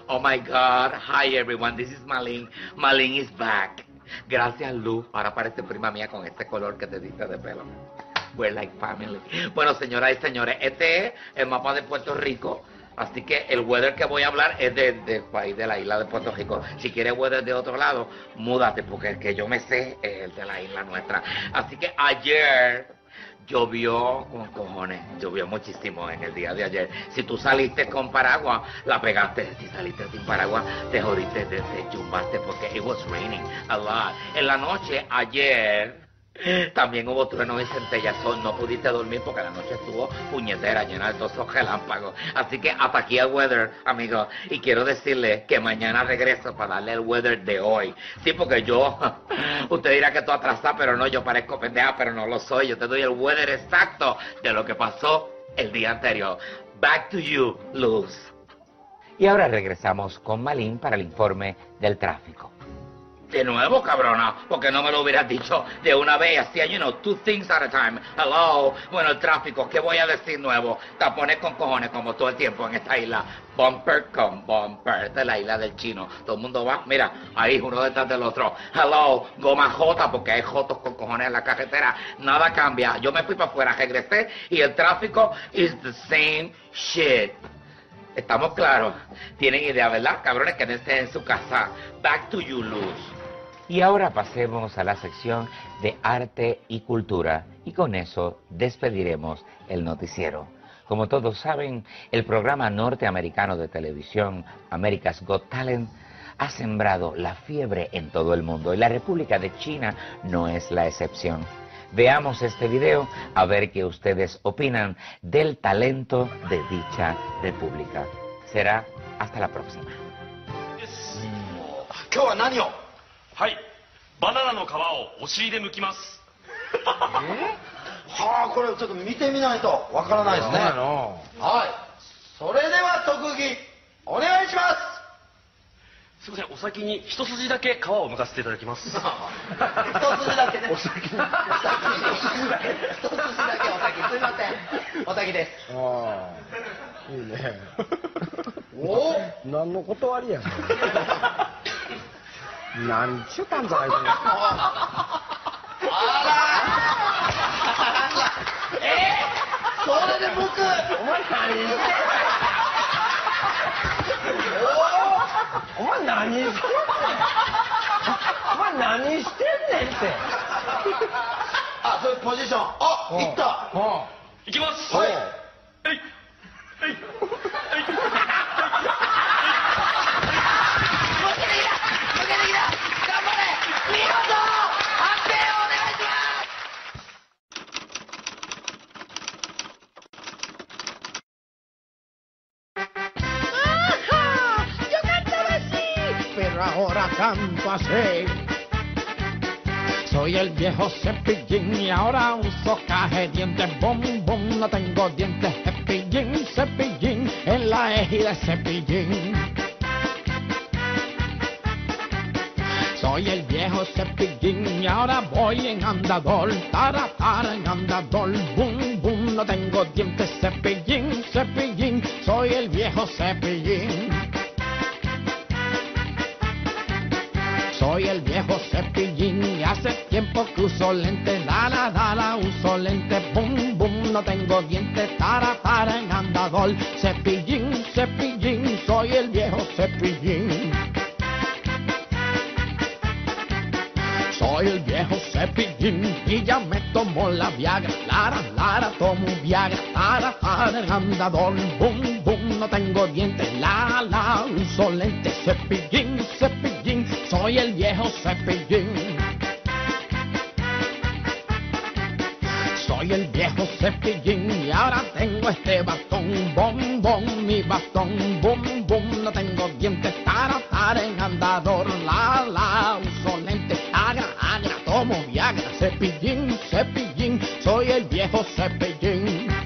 Oh, my God. Hi, everyone. This is Malin. Malin is back. Gracias, Luz. Ahora parece prima mía con este color que te diste de pelo. We're like family. Bueno, señoras y señores, este es el mapa de Puerto Rico. Así que el weather que voy a hablar es del de país, de la isla de Puerto Rico. Si quieres weather de otro lado, múdate, porque el que yo me sé es el de la isla nuestra. Así que ayer llovió con cojones, llovió muchísimo en el día de ayer. Si tú saliste con paraguas, la pegaste. Si saliste sin paraguas, te jodiste, te chumbaste, porque it was raining a lot. En la noche, ayer, también hubo truenos y centellazos. No pudiste dormir porque la noche estuvo puñetera, llena de todos esos relámpagos. Así que hasta aquí el weather, amigos. Y quiero decirles que mañana regreso para darle el weather de hoy. Sí, porque yo, usted dirá que tú atrasás, pero no, yo parezco pendeja, pero no lo soy. Yo te doy el weather exacto de lo que pasó el día anterior. Back to you, Luz. Y ahora regresamos con Malin para el informe del tráfico. De nuevo, cabrona, porque no me lo hubieras dicho de una vez, así, you know, two things at a time. Hello. Bueno, el tráfico, ¿qué voy a decir nuevo? Tapones con cojones, como todo el tiempo en esta isla. Bumper con bumper. Esta es la isla del chino. Todo el mundo va, mira, ahí uno detrás del otro. Hello. Goma jota, porque hay jotos con cojones en la carretera. Nada cambia. Yo me fui para afuera, regresé, y el tráfico is the same shit. Estamos claros. Tienen idea, ¿verdad, cabrones? Que no estén en su casa. Back to you, Luz. Y ahora pasemos a la sección de arte y cultura, y con eso despediremos el noticiero. Como todos saben, el programa norteamericano de televisión America's Got Talent ha sembrado la fiebre en todo el mundo, y la República de China no es la excepción. Veamos este video a ver qué ustedes opinan del talento de dicha república. Será hasta la próxima.はい、バナナの皮をお尻で剥きます。はあ、これちょっと見てみないとわからないですね。はい、それでは特技お願いします。すみません、お先に一筋だけ皮を剥かせていただきます。一筋だけね。お先に。一筋だけお先。すみません、お先です。ああ、いいね。おお、何の断りや。なんちゅうたんじゃないですか。あら。えー、それで僕。お前何言ってんだよ。お前何してんねん。お前何してんねんって。あ、そういうポジション。あ、いった。いきます。はい。はい。Así. Soy el viejo Cepillín y ahora uso caja de dientes. Bom, bom, no tengo dientes. Cepillín, Cepillín, en la égida Cepillín. Soy el viejo Cepillín y ahora voy en andador. Tara, tara, en andador. Bum, bum, no tengo dientes. Cepillín, Cepillín, soy el viejo Cepillín. Soy el viejo Cepillín y hace tiempo que uso lente, da la da la uso lente, bum bum no tengo dientes, tara tara en andador, Cepillín, Cepillín, soy el viejo Cepillín. Soy el viejo Cepillín y ya me tomo la viagra, lara lara tomo viagra, tara tara en andador, bum bum no tengo dientes, la la uso lente, Cepillín, Cepillín. Soy el viejo Cepillín. Soy el viejo Cepillín y ahora tengo este bastón. Bom, bom, mi bastón. Bom, bom, no tengo dientes. Tara, tara en andador. La, la, uso lente. Agra, agra, tomo viagra. Cepillín, Cepillín. Soy el viejo Cepillín.